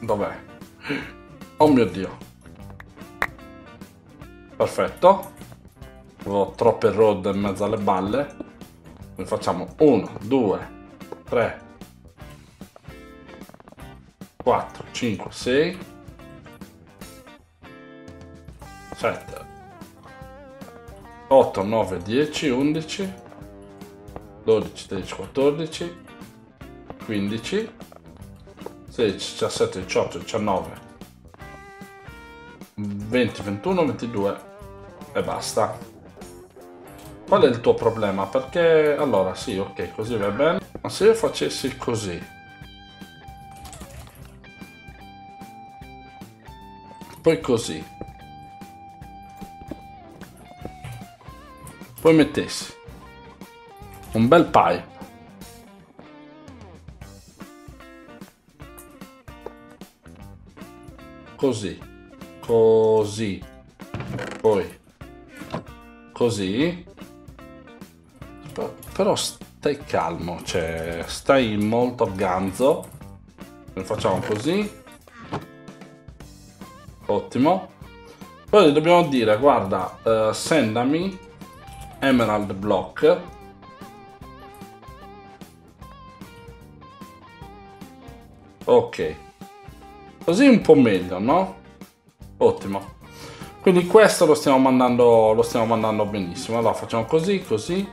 dov'è? Oh mio dio, perfetto. Ho troppe rod in mezzo alle balle. Ne facciamo 1, 2, 3, 4, 5, 6, 7, 8, 9, 10, 11, 12, 13, 14, 15, 16, 17, 18, 19, 20, 21, 22 e basta. Qual è il tuo problema? Perché... allora, sì, ok, così va bene. Ma se io facessi così... poi così... poi mettessi... un bel pipe... così... così... poi... così... però stai calmo, cioè stai molto ganzo. Lo facciamo così, ottimo. Poi dobbiamo dire, guarda, sendami emerald block. Ok, così un po' meglio, no? Ottimo. Quindi questo lo stiamo mandando benissimo. Allora facciamo così, così.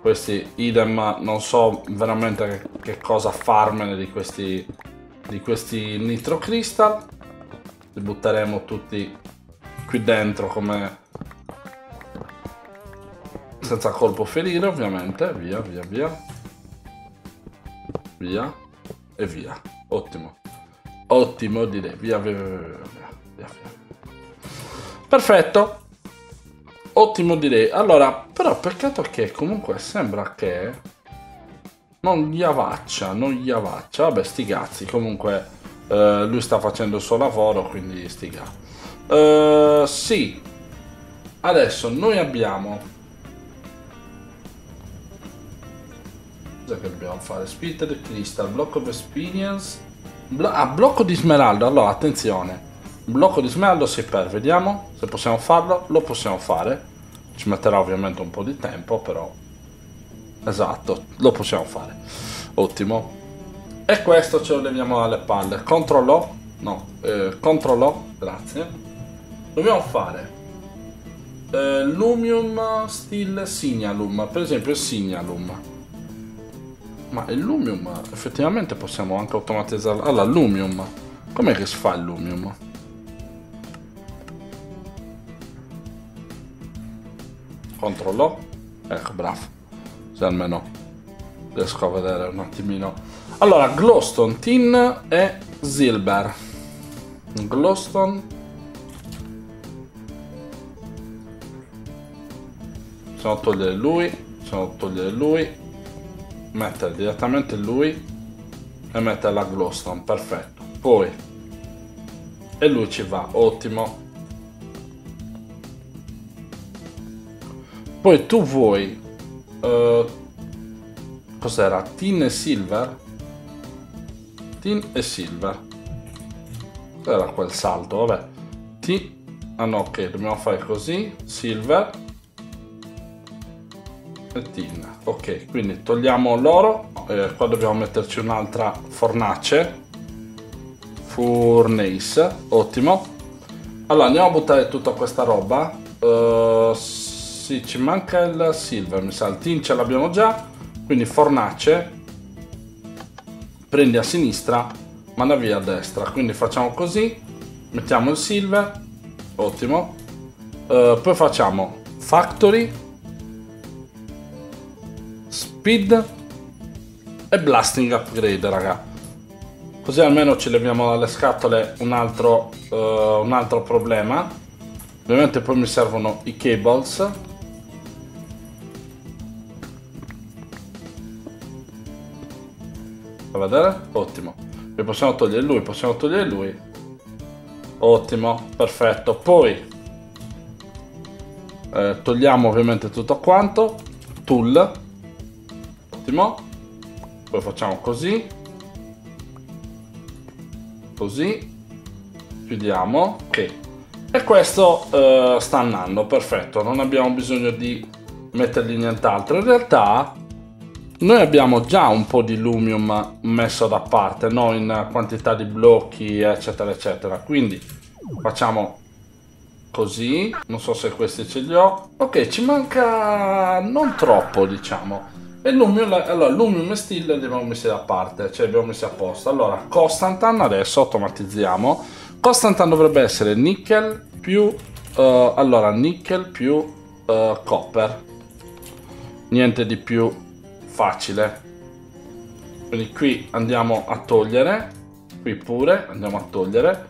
Questi idem, non so veramente che cosa farmene di questi nitro crystal. Li butteremo tutti qui dentro come, senza colpo ferire ovviamente. Via, via, via. Via e via. Ottimo. Ottimo direi. Via, via, via, via, via, via. Perfetto. Ottimo direi. Allora, però peccato che comunque sembra che non gli avaccia. Vabbè, sti cazzi. Comunque lui sta facendo il suo lavoro, quindi stiga. Sì. Adesso noi abbiamo, cosa che dobbiamo fare? Splitter crystal, blocco of experience, blocco di smeraldo. Allora, attenzione. Blocco di smeraldo si per, vediamo se possiamo farlo. Lo possiamo fare, ci metterà ovviamente un po' di tempo, però esatto, lo possiamo fare. Ottimo. E questo ce lo leviamo dalle palle. Controllo, no, controllo, grazie. Dobbiamo fare Lumium, steel, Signalum. Per esempio il Signalum, ma il Lumium effettivamente possiamo anche automatizzarlo. Allora, Lumium, com'è che si fa il Lumium? Controllo, ecco, bravo, se almeno riesco a vedere un attimino. Allora, glowstone, tin e silver. Glowstone, possiamo togliere lui, mettere direttamente lui e mettere la glowstone, perfetto. Poi e lui ci va, ottimo. Poi tu vuoi cos'era? Tin e silver? Tin e silver. Era quel salto, vabbè. Ah no, ok, dobbiamo fare così. Silver e tin. Ok, quindi togliamo l'oro. Qua dobbiamo metterci un'altra fornace. Furnace, ottimo. Allora andiamo a buttare tutta questa roba. Sì, ci manca il silver, mi sa. Il tin ce l'abbiamo già, quindi fornace, prendi a sinistra, manda via a destra. Quindi facciamo così, mettiamo il silver, ottimo. Poi facciamo factory, speed e blasting upgrade, raga, così almeno ci leviamo dalle scatole un altro problema. Ovviamente poi mi servono i cables. A vedere? Ottimo. E possiamo togliere lui. Ottimo, perfetto. Poi togliamo ovviamente tutto quanto. Tool. Ottimo. Poi facciamo così. Così. Chiudiamo. Ok. E questo sta andando, perfetto. Non abbiamo bisogno di mettergli nient'altro. In realtà noi abbiamo già un po' di lumium messo da parte, no? In quantità di blocchi, eccetera, eccetera. Quindi facciamo così. Non so se questi ce li ho. Ok, ci manca non troppo, diciamo. E lumium, allora, lumium e steel li abbiamo messi da parte, cioè li abbiamo messi apposta. Allora, Constantan adesso automatizziamo. Constantan dovrebbe essere nickel più copper, niente di più facile. Quindi qui andiamo a togliere, qui pure andiamo a togliere,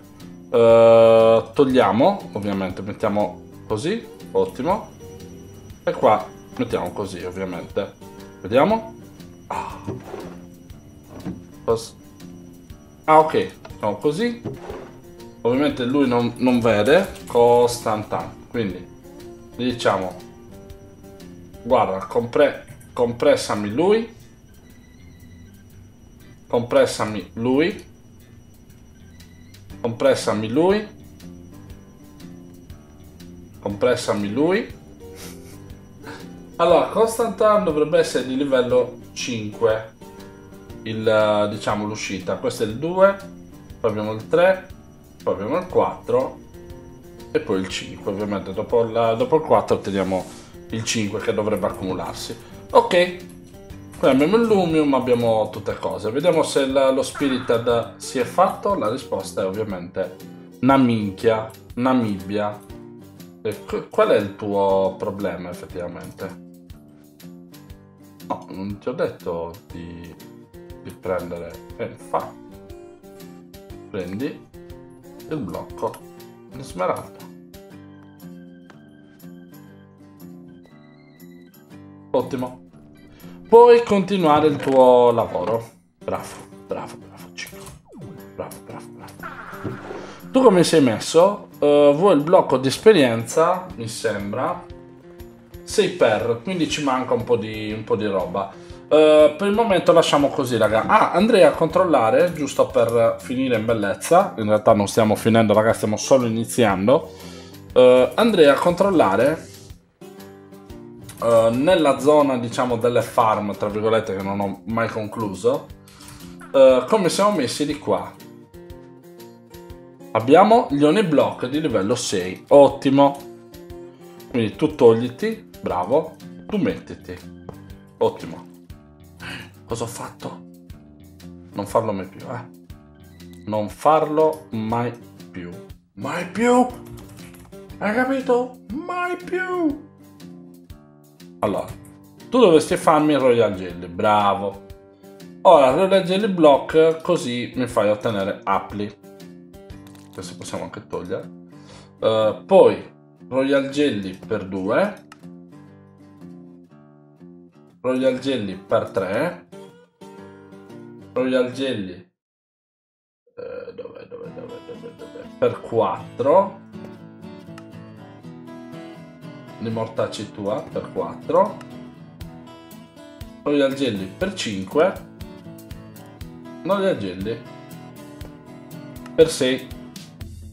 togliamo ovviamente, mettiamo così, ottimo, e qua mettiamo così ovviamente, vediamo. Ah ok, facciamo così. Ovviamente lui non vede Constantan, quindi gli diciamo, guarda, compressami lui, Compressami lui. Allora, Constantan dovrebbe essere di livello 5, il, diciamo, l'uscita. Questo è il 2, poi abbiamo il 3, poi abbiamo il 4 e poi il 5. Ovviamente dopo il 4 otteniamo il 5 che dovrebbe accumularsi. Ok, qui abbiamo il Lumium, abbiamo tutte cose. Vediamo se lo Spirited si è fatto. La risposta è ovviamente Naminchia, Namibia. E qual è il tuo problema effettivamente? No, non ti ho detto di prendere. Infatti, prendi il blocco di smeraldo. Ottimo. Puoi continuare il tuo lavoro. Bravo, bravo, bravo, Cico. Bravo, bravo, bravo. Tu come sei messo? Vuoi il blocco di esperienza? Mi sembra 6 per, quindi ci manca un po' di roba. Per il momento lasciamo così, raga. Ah, andrei a controllare, giusto per finire in bellezza. In realtà non stiamo finendo, raga, stiamo solo iniziando. Andrei a controllare nella zona, diciamo, delle farm, tra virgolette, che non ho mai concluso, come siamo messi di qua. Abbiamo gli Oni Block di livello 6, ottimo. Quindi tu togliti, bravo, tu mettiti, ottimo. Cosa ho fatto? Non farlo mai più, eh? Non farlo mai più. Mai più! Hai capito? Mai più! Allora, tu dovresti farmi il Royal Jelly, bravo. Ora, Royal Jelly Block, così mi fai ottenere Appli. Questo possiamo anche togliere. Poi Royal Jelly per 2, Royal Jelly per 3, Royal Jelly per 4, rimortacci tua per 4, Royal Jelly per 5, Royal Jelly per 6,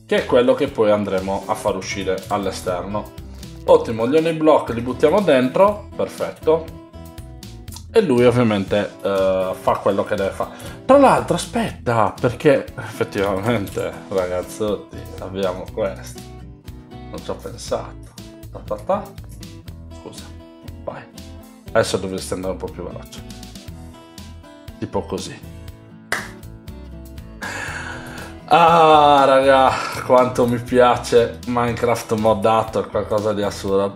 che è quello che poi andremo a far uscire all'esterno. Ottimo, gli Oni Block li buttiamo dentro, perfetto. E lui ovviamente fa quello che deve fare. Tra l'altro, aspetta, perché effettivamente, ragazzotti, abbiamo questo. Non ci ho pensato. Ta ta ta. Scusa, vai. Adesso dovresti andare un po' più veloce. Tipo così. Ah, raga, quanto mi piace Minecraft moddato, è qualcosa di assurdo.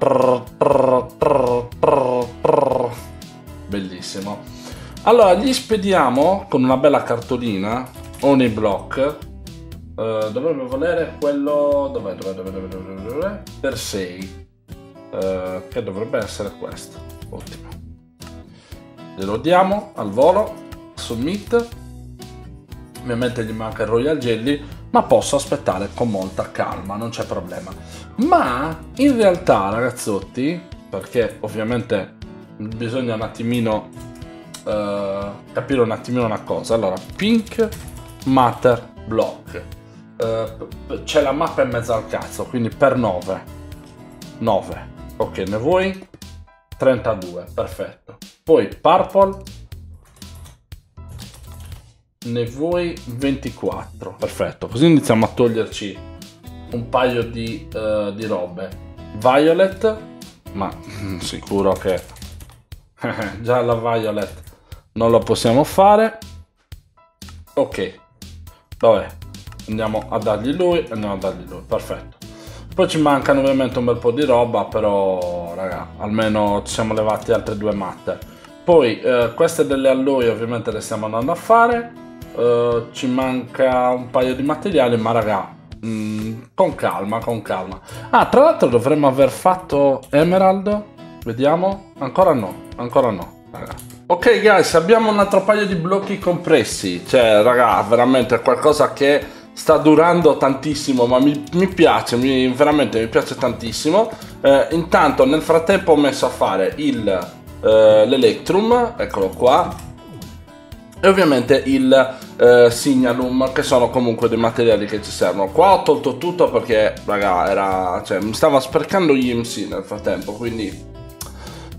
Bellissimo. Allora, gli spediamo con una bella cartolina Oni Block. Dovrebbe volere quello... Dov'è? Per 6. Che dovrebbe essere questo. Ottimo. Glielo diamo al volo. Submit. Ovviamente gli manca il Royal Jelly, ma posso aspettare con molta calma, non c'è problema. Ma in realtà, ragazzotti, perché ovviamente bisogna un attimino capire un attimino una cosa. Allora, Pink Matter Block, c'è la mappa in mezzo al cazzo, quindi per 9, ok, ne vuoi 32, perfetto. Poi Purple, ne vuoi 24, perfetto. Così iniziamo a toglierci un paio di robe. Violet, ma sicuro che già la Violet non lo possiamo fare. Ok, vabbè, andiamo a dargli lui, perfetto. Poi ci mancano ovviamente un bel po' di roba, però raga, almeno ci siamo levati altre 2 matte. Poi queste delle alloy ovviamente le stiamo andando a fare. Ci manca un paio di materiali, ma raga, con calma, con calma. Ah, tra l'altro dovremmo aver fatto Emerald, vediamo, ancora no, raga. Ok guys, abbiamo un altro paio di blocchi compressi, cioè raga, veramente è qualcosa che sta durando tantissimo, ma mi piace, veramente mi piace tantissimo. Intanto nel frattempo ho messo a fare l'electrum, eccolo qua. E ovviamente il Signalum, che sono comunque dei materiali che ci servono. Qua ho tolto tutto perché, raga, era... cioè, mi stava spercando gli EMC nel frattempo, quindi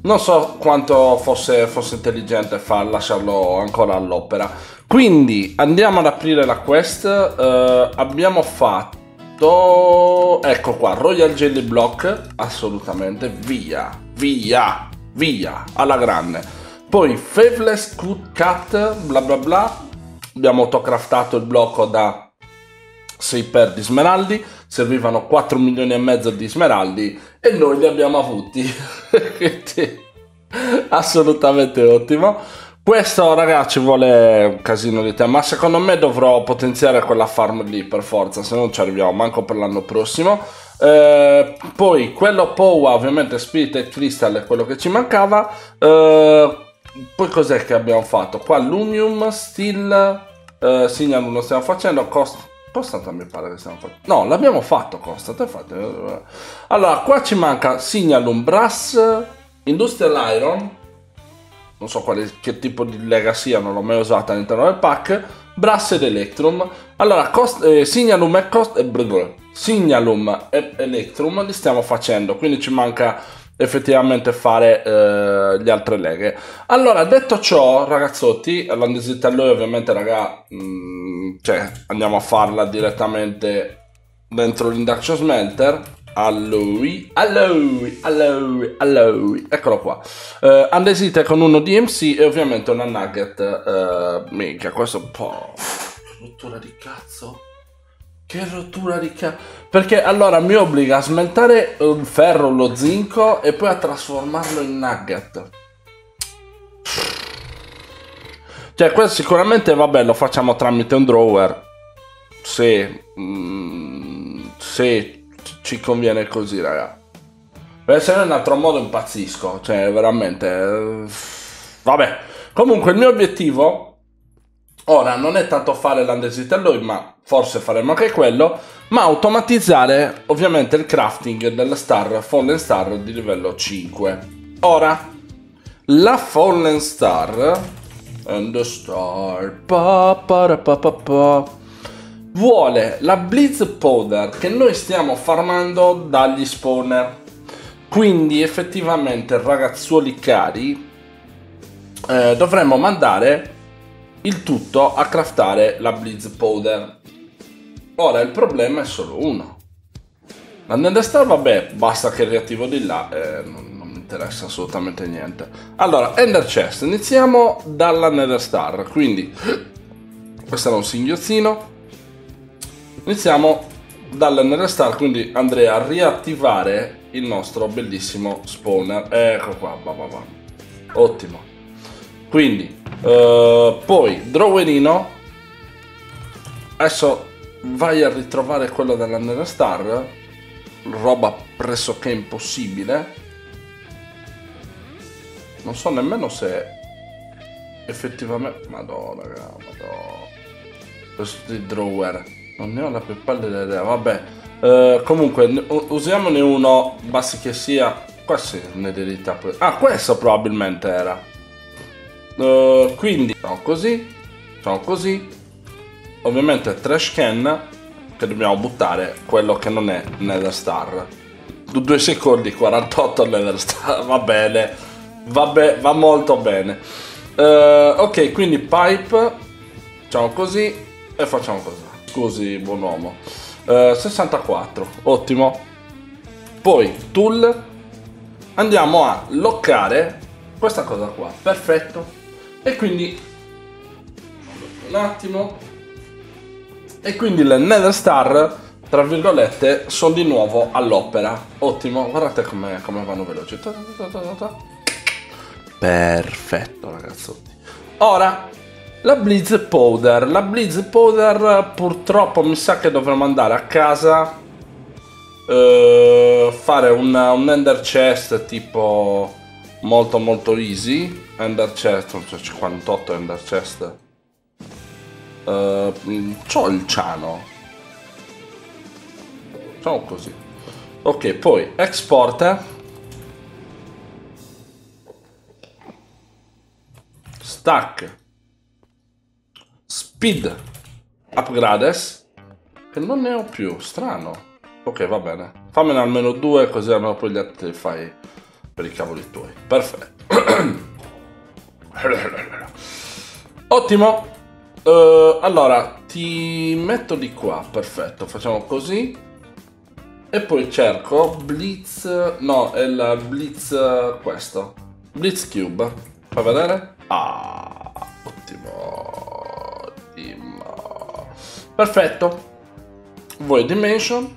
non so quanto fosse intelligente lasciarlo ancora all'opera. Quindi andiamo ad aprire la quest. Abbiamo fatto, ecco qua, Royal Jelly Block, assolutamente, via alla grande. Poi Faithless Cut, bla bla bla. Abbiamo autocraftato il blocco da 6 per di smeraldi, servivano 4 milioni e mezzo di smeraldi e noi li abbiamo avuti. Quindi assolutamente ottimo. Questo, ragazzi, vuole un casino di tempo, ma secondo me dovrò potenziare quella farm lì per forza, se non ci arriviamo manco per l'anno prossimo. Poi quello Powa, ovviamente Spirit e Crystal è quello che ci mancava. Poi cos'è che abbiamo fatto? Qua Lumium, Steel, Signalum lo stiamo facendo, Constantan mi pare che stiamo facendo. No, l'abbiamo fatto Constantan, infatti. Allora, qua ci manca Signalum, Brass, Industrial Iron, non so che tipo di lega sia, non l'ho mai usata all'interno del pack, Brass ed Electrum. Allora, Signalum e Electrum li stiamo facendo, quindi ci manca effettivamente fare le altre leghe. Allora, detto ciò, ragazzotti, la visita a noi ovviamente, raga, cioè andiamo a farla direttamente dentro l'induction smelter. Allora, eccolo qua, andesite con uno di EMC e ovviamente una nugget. Minchia, questo è un po' rottura di cazzo. Che rottura di cazzo! Perché allora mi obbliga a smeltare il ferro, lo zinco e poi a trasformarlo in nugget. Cioè, questo sicuramente, vabbè, lo facciamo tramite un drawer, se ci conviene così, raga. Per essere in un altro modo impazzisco, cioè veramente. Vabbè, comunque il mio obiettivo ora non è tanto fare l'andesite alloy, ma forse faremo anche quello, ma automatizzare ovviamente il crafting della star Fallen Star di livello 5. Ora, la Fallen Star and the Star vuole la Blitz Powder che noi stiamo farmando dagli spawner. Quindi effettivamente, ragazzuoli cari, dovremmo mandare il tutto a craftare la Blitz Powder. Ora il problema è solo uno. La Nether Star, vabbè, basta che riattivo di là, non mi interessa assolutamente niente. Allora, Ender Chest, iniziamo dalla Nether Star. Quindi questo era un singhiozzino. Iniziamo dalla Nether Star, quindi andrei a riattivare il nostro bellissimo spawner. Ecco qua, ottimo. Quindi poi drawerino, adesso vai a ritrovare quello della Nether Star, roba pressoché impossibile. Non so nemmeno se effettivamente, madonna, raga, questi drawer non ne ho la più pallida idea. Vabbè, comunque usiamone uno, basti che sia quasi un'eredità. Ah, questo probabilmente era. Quindi sono così, ovviamente trash can, che dobbiamo buttare quello che non è Nether Star. 2 secondi 48 Nether Star, va bene, va molto bene. Ok, quindi pipe, facciamo così e facciamo così. Scusi, buon uomo. 64, ottimo. Poi tool, andiamo a loccare questa cosa qua, perfetto. E quindi un attimo, e quindi le Nether Star, tra virgolette, sono di nuovo all'opera. Ottimo, guardate come vanno veloci. Perfetto, ragazzotti. Ora la Blitz Powder. La Blitz Powder purtroppo mi sa che dovremmo andare a casa, fare un Ender Chest tipo molto easy. Ender Chest, cioè 58 Ender Chest. C'ho il ciano, facciamo così. Ok, poi export stack Speed upgrades, che non ne ho più, strano. Ok, va bene, fammene almeno due, così almeno poi gli altri li fai per i cavoli tuoi. Perfetto. Ottimo. Allora ti metto di qua, perfetto, facciamo così. E poi cerco Blitz, no, è il Blitz, questo Blitz Cube, fai vedere. Ah, ottimo, ottimo, perfetto. Void Dimension,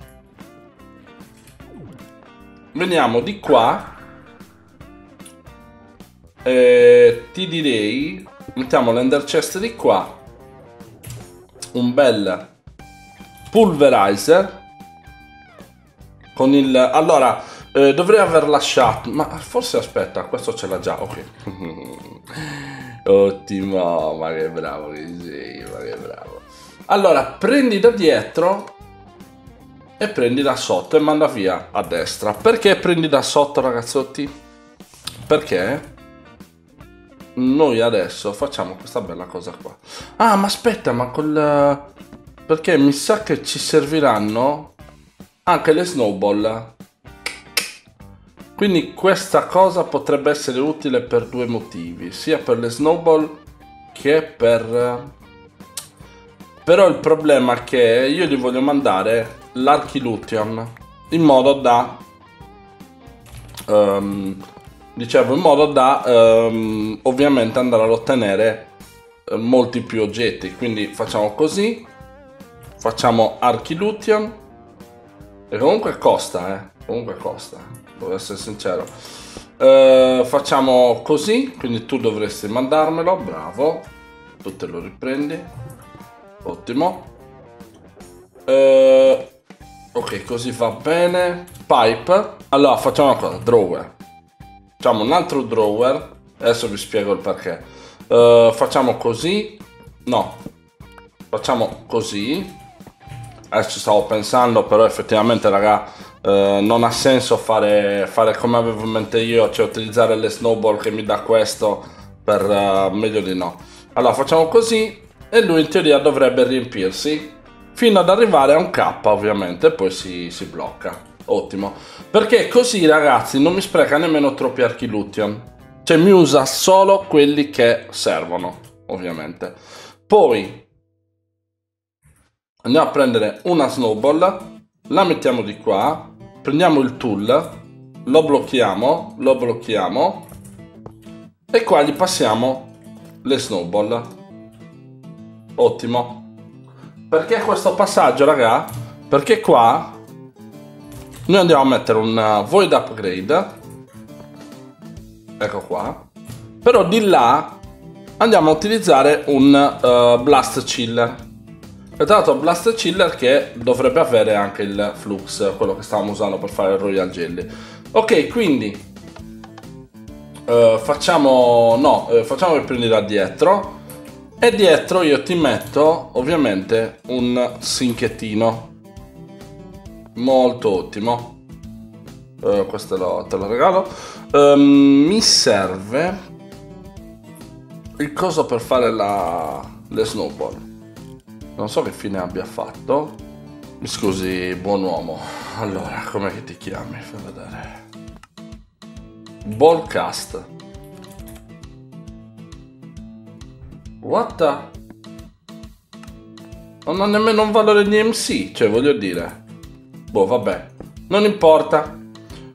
veniamo di qua e ti direi mettiamo l'Ender Chest di qua, un bel pulverizer con il... allora dovrei aver lasciato, ma forse aspetta, questo ce l'ha già, ok. Ottimo, ma che bravo che sei, ma che bravo. Allora prendi da dietro e prendi da sotto e manda via a destra. Perché prendi da sotto, ragazzotti? Perché noi adesso facciamo questa bella cosa qua. Ah, ma aspetta, ma col... perché mi sa che ci serviranno anche le snowball, quindi questa cosa potrebbe essere utile per due motivi, sia per le snowball che per... però il problema è che io gli voglio mandare l'archilutium in modo da dicevo, in modo da ovviamente andare ad ottenere molti più oggetti. Quindi facciamo così, facciamo archilutium, e comunque costa, comunque costa, devo essere sincero. Facciamo così, quindi tu dovresti mandarmelo, bravo, tu te lo riprendi, ottimo. Ok, così va bene. Pipe, allora facciamo una cosa, drawer, facciamo un altro drawer, adesso vi spiego il perché. Facciamo così, no, facciamo così, adesso stavo pensando, però effettivamente raga non ha senso fare come avevo in mente io, cioè utilizzare le snowball che mi dà questo per meglio di no. Allora facciamo così e lui in teoria dovrebbe riempirsi fino ad arrivare a un K, ovviamente, e poi si blocca. Ottimo, perché così ragazzi non mi spreca nemmeno troppi archilutium, cioè mi usa solo quelli che servono, ovviamente. Poi andiamo a prendere una snowball, la mettiamo di qua, prendiamo il tool, lo blocchiamo e qua gli passiamo le snowball. Ottimo. Perché questo passaggio raga? Perché qua noi andiamo a mettere un void upgrade, ecco qua, però di là andiamo a utilizzare un blast chiller, e tra l'altro blast chiller che dovrebbe avere anche il flux, quello che stavamo usando per fare il royal jelly. Ok, quindi facciamo che prendi da dietro, e dietro io ti metto ovviamente un sinchettino. Molto ottimo, questo te lo regalo. Mi serve il coso per fare le snowball, non so che fine abbia fatto, mi scusi buon uomo. Allora com'è che ti chiami, fai vedere. Ball cast, what the... non ha nemmeno un valore di EMC, cioè voglio dire, boh, vabbè, non importa.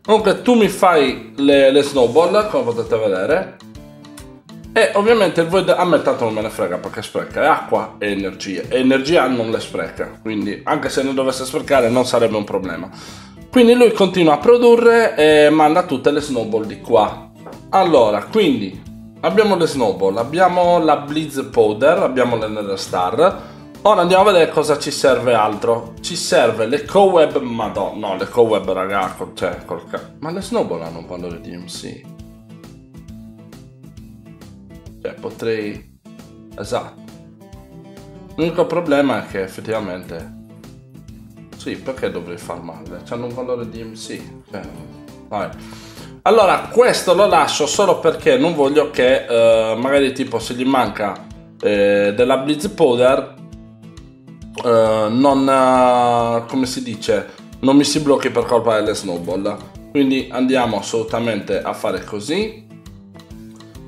Comunque tu mi fai le snowball, come potete vedere, e ovviamente il void, a me tanto non me ne frega perché spreca è acqua e energia, e energia non le spreca, quindi anche se ne dovesse sprecare non sarebbe un problema. Quindi lui continua a produrre e manda tutte le snowball di qua. Allora, quindi abbiamo le snowball, abbiamo la blitz powder, abbiamo le Nether Star. Ora andiamo a vedere cosa ci serve altro. Ci serve le cobweb, madonna, no, le cobweb raga, cioè ma le snowball hanno un valore di EMC, cioè potrei... esatto, l'unico problema è che effettivamente sì, perché dovrei far male, c'hanno un valore di EMC, cioè vabbè. Allora questo lo lascio solo perché non voglio che magari tipo se gli manca della Blitz Powder non, come si dice, non mi si blocchi per colpa delle snowball. Quindi andiamo assolutamente a fare così.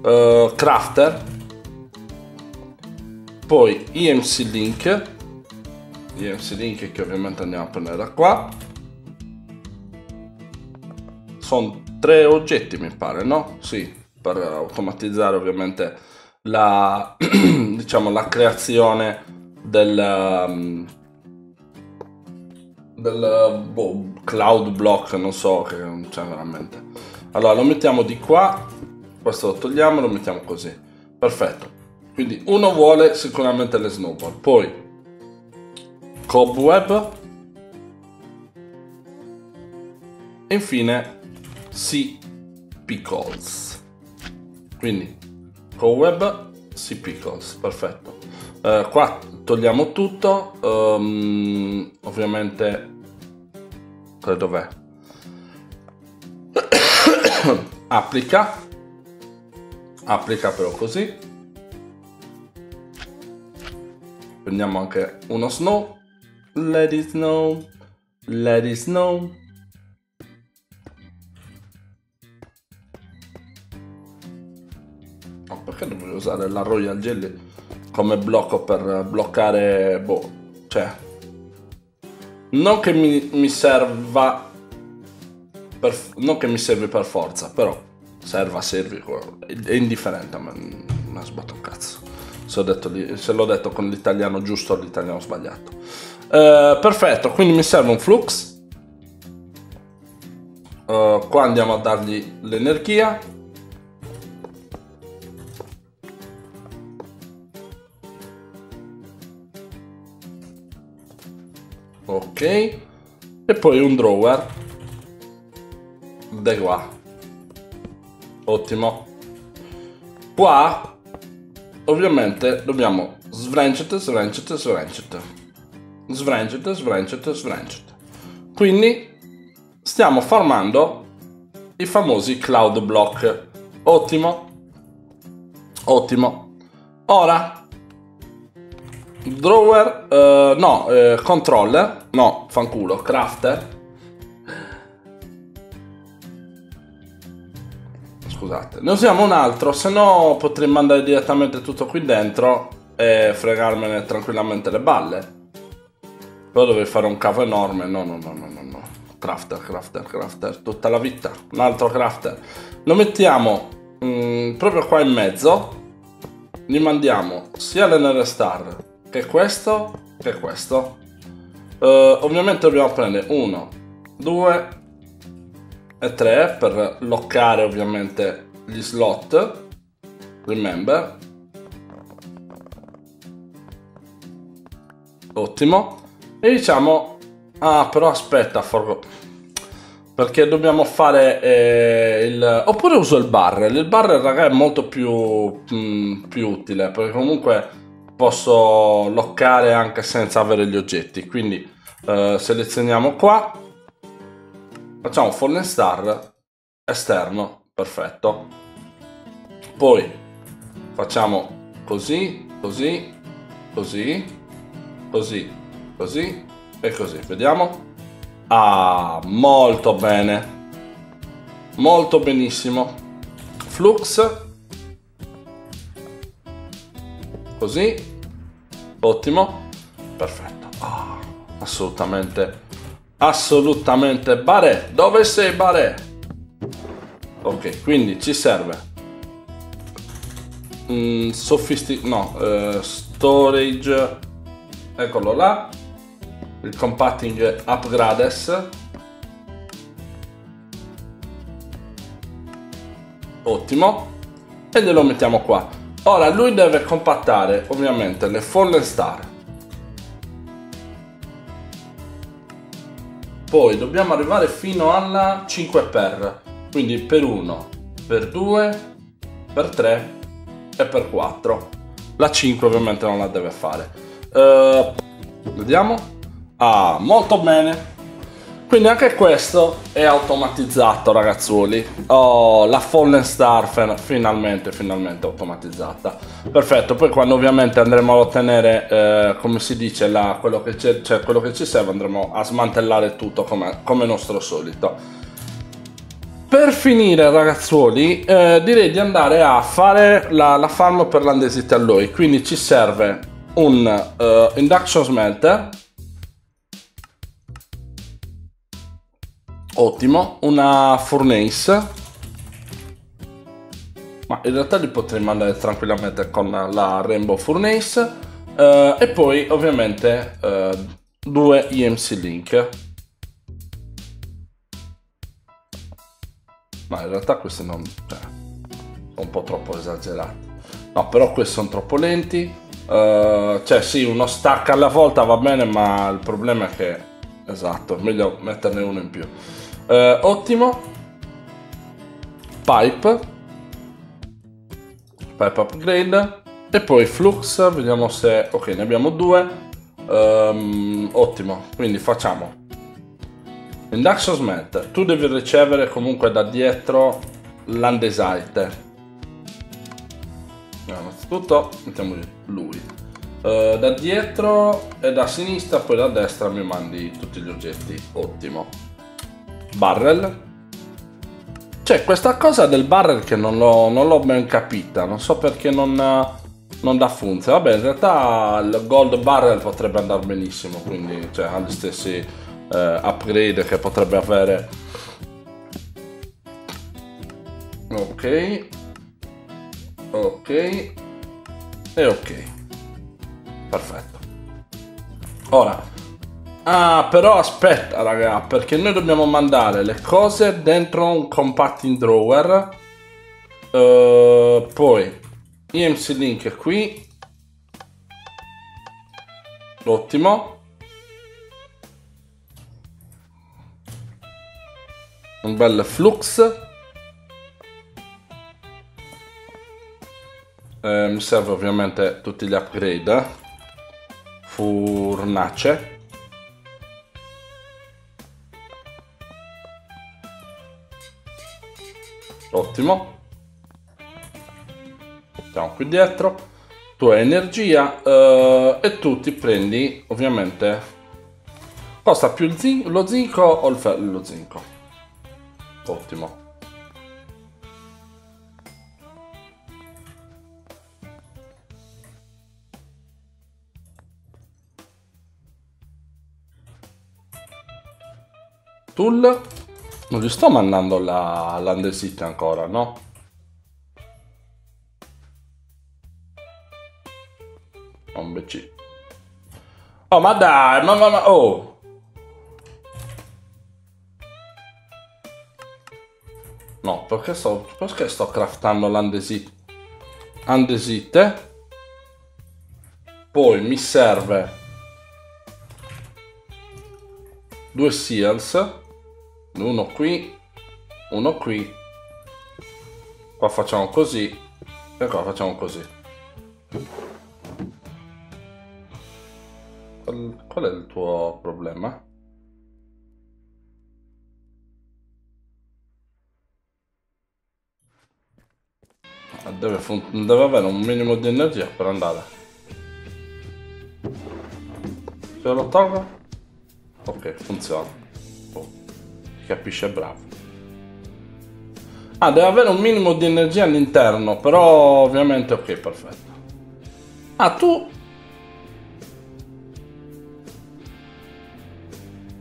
Crafter, poi EMC Link, che ovviamente andiamo a prendere da qua. Sono 3 oggetti mi pare, no? Sì, per automatizzare ovviamente la diciamo la creazione del boh, cloud block, non so che non c'è veramente. Allora lo mettiamo di qua, questo lo togliamo, lo mettiamo così, perfetto. Quindi uno vuole sicuramente le snowball, poi cobweb e infine sea pickles. Quindi cobweb, sea pickles, perfetto. Qua togliamo tutto, ovviamente dov'è? Applica, però così. Prendiamo anche uno snow. Let it snow, let it snow. Ma perché dovrei usare la Royal Jelly come blocco per bloccare? Boh, cioè, non che mi serva per, non che mi serve per forza, però serve, è indifferente, ma non sbatto un cazzo se l'ho detto con l'italiano giusto o l'italiano sbagliato. Perfetto, quindi mi serve un flux. Qua andiamo a dargli l'energia. Ok, e poi un drawer da qua. Ottimo. Qua ovviamente dobbiamo svrancete. Quindi stiamo formando i famosi cloud block. Ottimo, ottimo. Ora drawer, controller, no, fanculo, crafter. Scusate, ne usiamo un altro, se no potrei mandare direttamente tutto qui dentro e fregarmene tranquillamente le balle. Però dovrei fare un cavo enorme. No. Crafter. Tutta la vita. Un altro crafter. Lo mettiamo proprio qua in mezzo. Gli mandiamo sia l'Ender Star che questo. Ovviamente dobbiamo prendere 1, 2 e 3 per loccare ovviamente gli slot. Remember. Ottimo. E diciamo, ah però aspetta, perché dobbiamo fare il... Oppure uso il barrel, raga, è molto più utile, perché comunque posso loccare anche senza avere gli oggetti. Quindi selezioniamo qua, facciamo Fallen Star esterno, perfetto. Poi facciamo così e così, vediamo. Ah, molto bene, molto benissimo. Flux, così, ottimo, perfetto. Ah, assolutamente. Bare, dove sei Bare? Ok, quindi ci serve storage, eccolo là, il compacting upgrades. Ottimo, e glielo mettiamo qua. Ora lui deve compattare ovviamente le Fallen Star, poi dobbiamo arrivare fino alla 5x, quindi per 1, per 2, per 3 e per 4. La 5 ovviamente non la deve fare. Vediamo. Ah, molto bene. Quindi anche questo è automatizzato, ragazzuoli. Oh, la Fallen Star finalmente automatizzata. Perfetto, poi quando ovviamente andremo ad ottenere, come si dice, quello che ci serve, andremo a smantellare tutto come nostro solito. Per finire, ragazzuoli, direi di andare a fare la farm per l'andesite alloy. Quindi ci serve un induction smelter. Ottimo, una furnace, ma in realtà li potrei mandare tranquillamente con la Rainbow Furnace, e poi ovviamente due EMC Link. Ma in realtà questi non, cioè, sono un po' troppo esagerati. No, però questi sono troppo lenti, cioè sì, uno stack alla volta va bene, ma il problema è che, esatto, meglio metterne uno in più. Ottimo, pipe upgrade, e poi flux, vediamo se, ok, ne abbiamo due. Ottimo, quindi facciamo induction smelter. Tu devi ricevere comunque da dietro l'andesite. Innanzitutto mettiamo lui da dietro e da sinistra, poi da destra mi mandi tutti gli oggetti. Ottimo. Barrel. C'è questa cosa del barrel che non l'ho ben capita, non so perché non dà funze. Vabbè, in realtà il gold barrel potrebbe andare benissimo, quindi, cioè, ha gli stessi upgrade che potrebbe avere. Ok, ok e ok. Perfetto. Ora, però aspetta, raga, perché noi dobbiamo mandare le cose dentro un compacting drawer, poi EMC link è qui. Ottimo. Un bel flux. Mi serve ovviamente tutti gli upgrade, Furnace. Ottimo. Mettiamo qui dietro. Tu hai energia, e tu ti prendi ovviamente. Costa più lo zinco o il ferro? Lo zinco. Ottimo. Tool. Non gli sto mandando l'andesite ancora, no? OMBC. Oh, ma dai, ma oh! No, perché sto craftando l'andesite? Andesite. Poi mi serve due seals. Uno qui, qua facciamo così e qua facciamo così. Qual è il tuo problema? Deve avere un minimo di energia per andare. Se lo tolgo, ok, funziona. Capisce, bravo. Ah, deve avere un minimo di energia all'interno, però ovviamente, ok, perfetto. Ah, tu,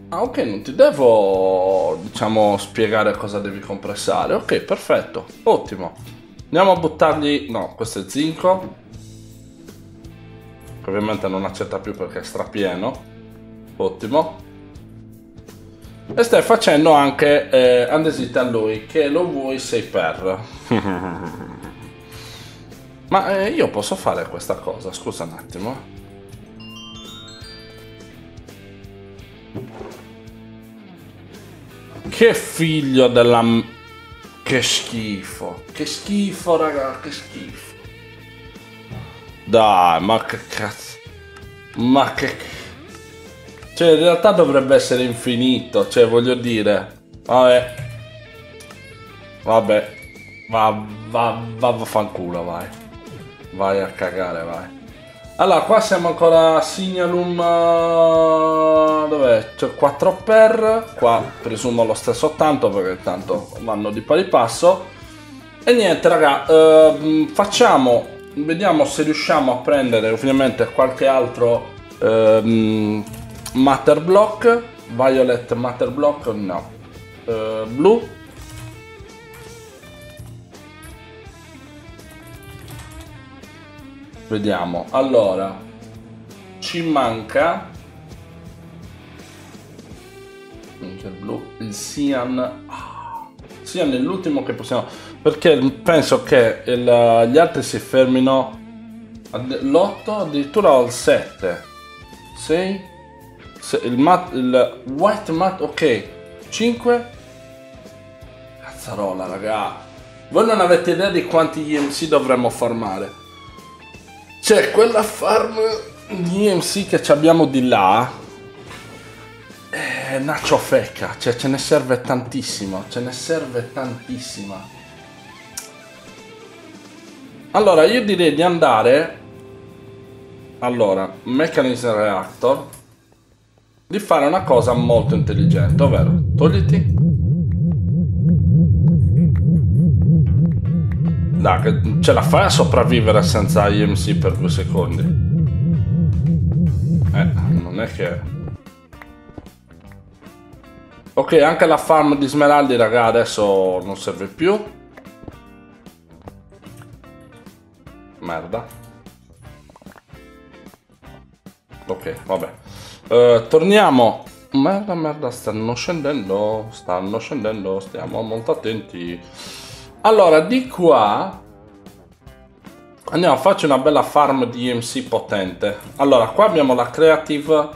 ah, ok, non ti devo, diciamo, spiegare cosa devi compressare. Ok, perfetto, ottimo. Andiamo a buttargli, no, questo è zinco, che ovviamente non accetta più perché è strapieno. Ottimo. E stai facendo anche andesite a lui, che lo vuoi 6x. Ma io posso fare questa cosa, scusa un attimo. Che figlio della... Che schifo. Che schifo, raga, che schifo. Dai, ma che cazzo. Ma che... Cioè in realtà dovrebbe essere infinito, cioè voglio dire. Vabbè. Vabbè. Vaffanculo, vai. Vai a cagare, vai. Allora, qua siamo ancora a Signalum. Dov'è? C'è 4x. Qua presumo lo stesso tanto, perché tanto vanno di pari passo. E niente, raga, facciamo, vediamo se riusciamo a prendere ovviamente qualche altro Matter Block. Violet Matter Block, no. Blu. Vediamo, allora ci manca il blu, il Cyan. Cyan è l'ultimo che possiamo, perché penso che gli altri si fermino all'8, addirittura al 7. 6, il white mat, ok, 5. Cazzarola, raga, voi non avete idea di quanti EMC dovremmo farmare. Cioè, quella farm di EMC che abbiamo di là è una ciofeca, cioè ce ne serve tantissimo, ce ne serve tantissima. Allora, io direi di andare, allora, Mechanism Reactor, di fare una cosa molto intelligente, ovvero, togliti. Dai, ce la fai a sopravvivere senza EMC per 2 secondi? Non è che... Ok, anche la farm di smeraldi, raga, adesso non serve più. Merda. Ok, vabbè. Torniamo. Merda, merda, stanno scendendo. Stanno scendendo, stiamo molto attenti. Allora, di qua andiamo a farci una bella farm di EMC potente. Allora, qua abbiamo la creative,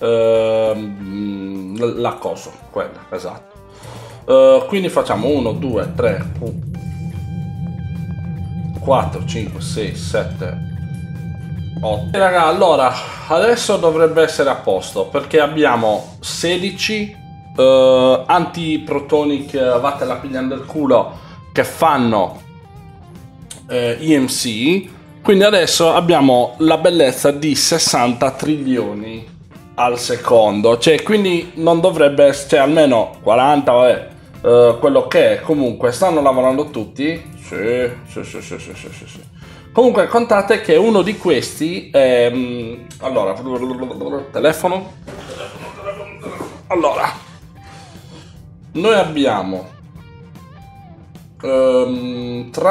la coso, quella, esatto. Quindi facciamo 1, 2, 3, 4, 5, 6, 7, 8. Raga, allora, adesso dovrebbe essere a posto, perché abbiamo 16 antiprotonic, vattela pigliando il culo, che fanno EMC. Quindi adesso abbiamo la bellezza di 60 trilioni al secondo, cioè quindi non dovrebbe, cioè almeno 40, vabbè, quello che è. Comunque stanno lavorando tutti, sì. Comunque contate che uno di questi è, allora, telefono. Allora, noi abbiamo tra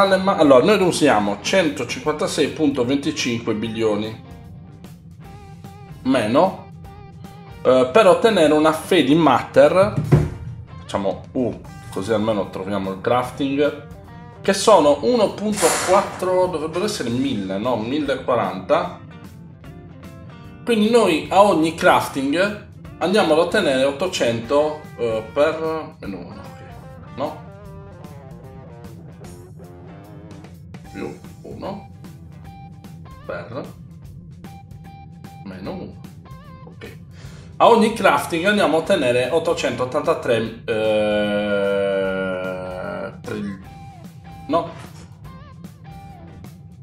le mani, allora noi usiamo 156.25 milioni meno per ottenere una fedi matter, facciamo così almeno troviamo il crafting, che sono 1.4, dovrebbero essere 1000, no, 1040. Quindi noi a ogni crafting andiamo ad ottenere 800 per meno 1, no? Più 1 per meno 1, ok. A ogni crafting andiamo a ottenere 883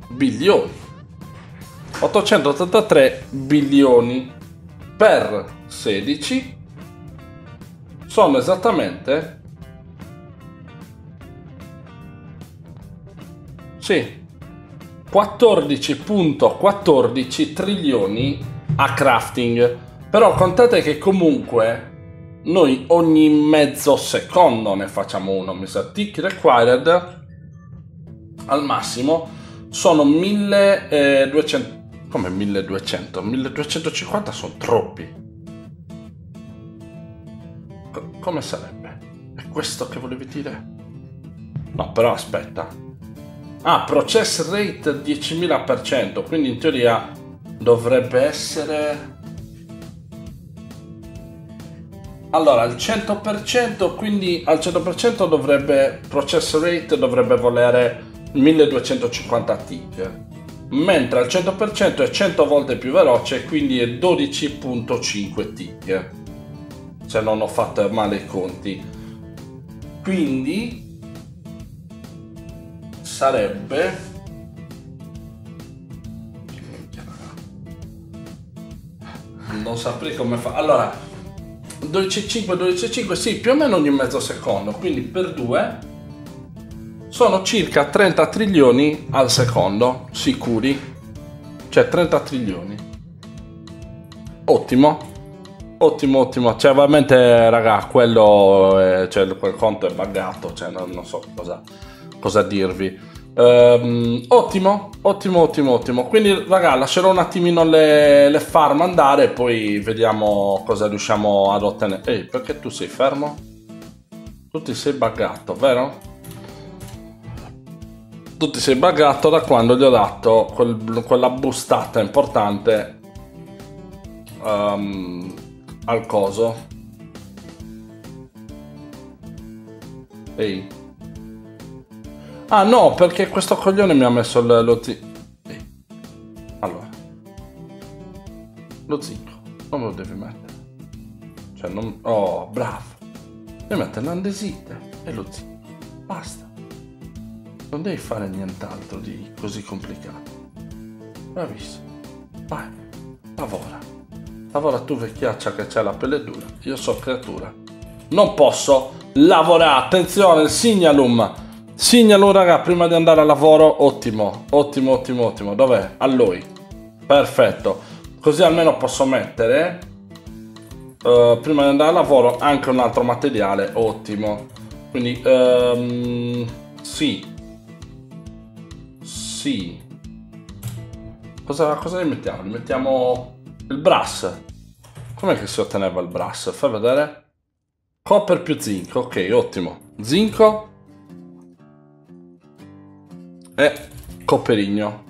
bilioni, 883 bilioni per 16 sono esattamente, sì, 14.14 trilioni a crafting. Però contate che comunque noi ogni mezzo secondo ne facciamo uno. Mi sa tick required al massimo sono 1200. Come 1200? 1250 sono troppi. Come sarebbe? È questo che volevi dire? No, però aspetta. Ah, process rate 10.000%, quindi in teoria dovrebbe essere... Allora, al 100%, quindi al 100% dovrebbe... process rate dovrebbe volere 1250 tick. mentre al 100% è 100 volte più veloce, quindi è 12.5 tick, se non ho fatto male i conti. Quindi sarebbe... non saprei come fa. Allora, 12.5, sì, più o meno ogni mezzo secondo, quindi per 2 sono circa 30 trilioni al secondo, sicuri, cioè 30 trilioni. Ottimo, ottimo, ottimo. Cioè veramente, raga, quello è, cioè, quel conto è buggato, cioè non so cosa dirvi. Ottimo, ottimo, ottimo, ottimo. Quindi raga, lascerò un attimino le farm andare e poi vediamo cosa riusciamo ad ottenere. Ehi, perché tu sei fermo? Tu ti sei buggato, vero? Tu ti sei buggato da quando gli ho dato quella bustata importante al coso. Ehi. Ah no, perché questo coglione mi ha messo lo zinco. Allora, lo zinco non me lo devi mettere. Cioè non... oh, bravo. Devi mettere l'andesite e lo zinco. Basta. Non devi fare nient'altro di così complicato. Bravissimo. Vai, lavora. Lavora tu, vecchiaccia, che c'è la pelle dura. Io so creatura. Non posso lavorare. Attenzione, il Signalum. Signalo, raga, prima di andare al lavoro. Ottimo, ottimo, ottimo, ottimo. Dov'è? A lui. Perfetto. Così almeno posso mettere, prima di andare al lavoro, anche un altro materiale. Ottimo. Quindi, sì. Sì. Cosa gli mettiamo? Gli mettiamo il brass. Com'è che si otteneva il brass? Fai vedere. Copper più zinco. Ok, ottimo. Zinco. E copperigno.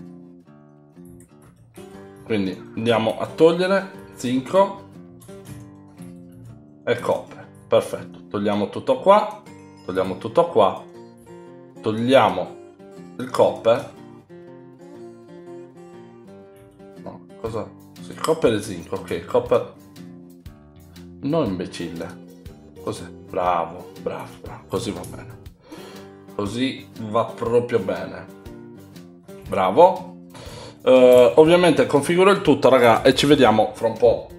Quindi andiamo a togliere zinco e copper. Perfetto, togliamo tutto qua, togliamo tutto qua, togliamo il copper. No, cosa? Sì, copper e zinco. Ok, copper. No, imbecille. Cos'è? Bravo, bravo, bravo. Così va bene, così va proprio bene. Bravo. Ovviamente configuro il tutto, raga, e ci vediamo fra un po'.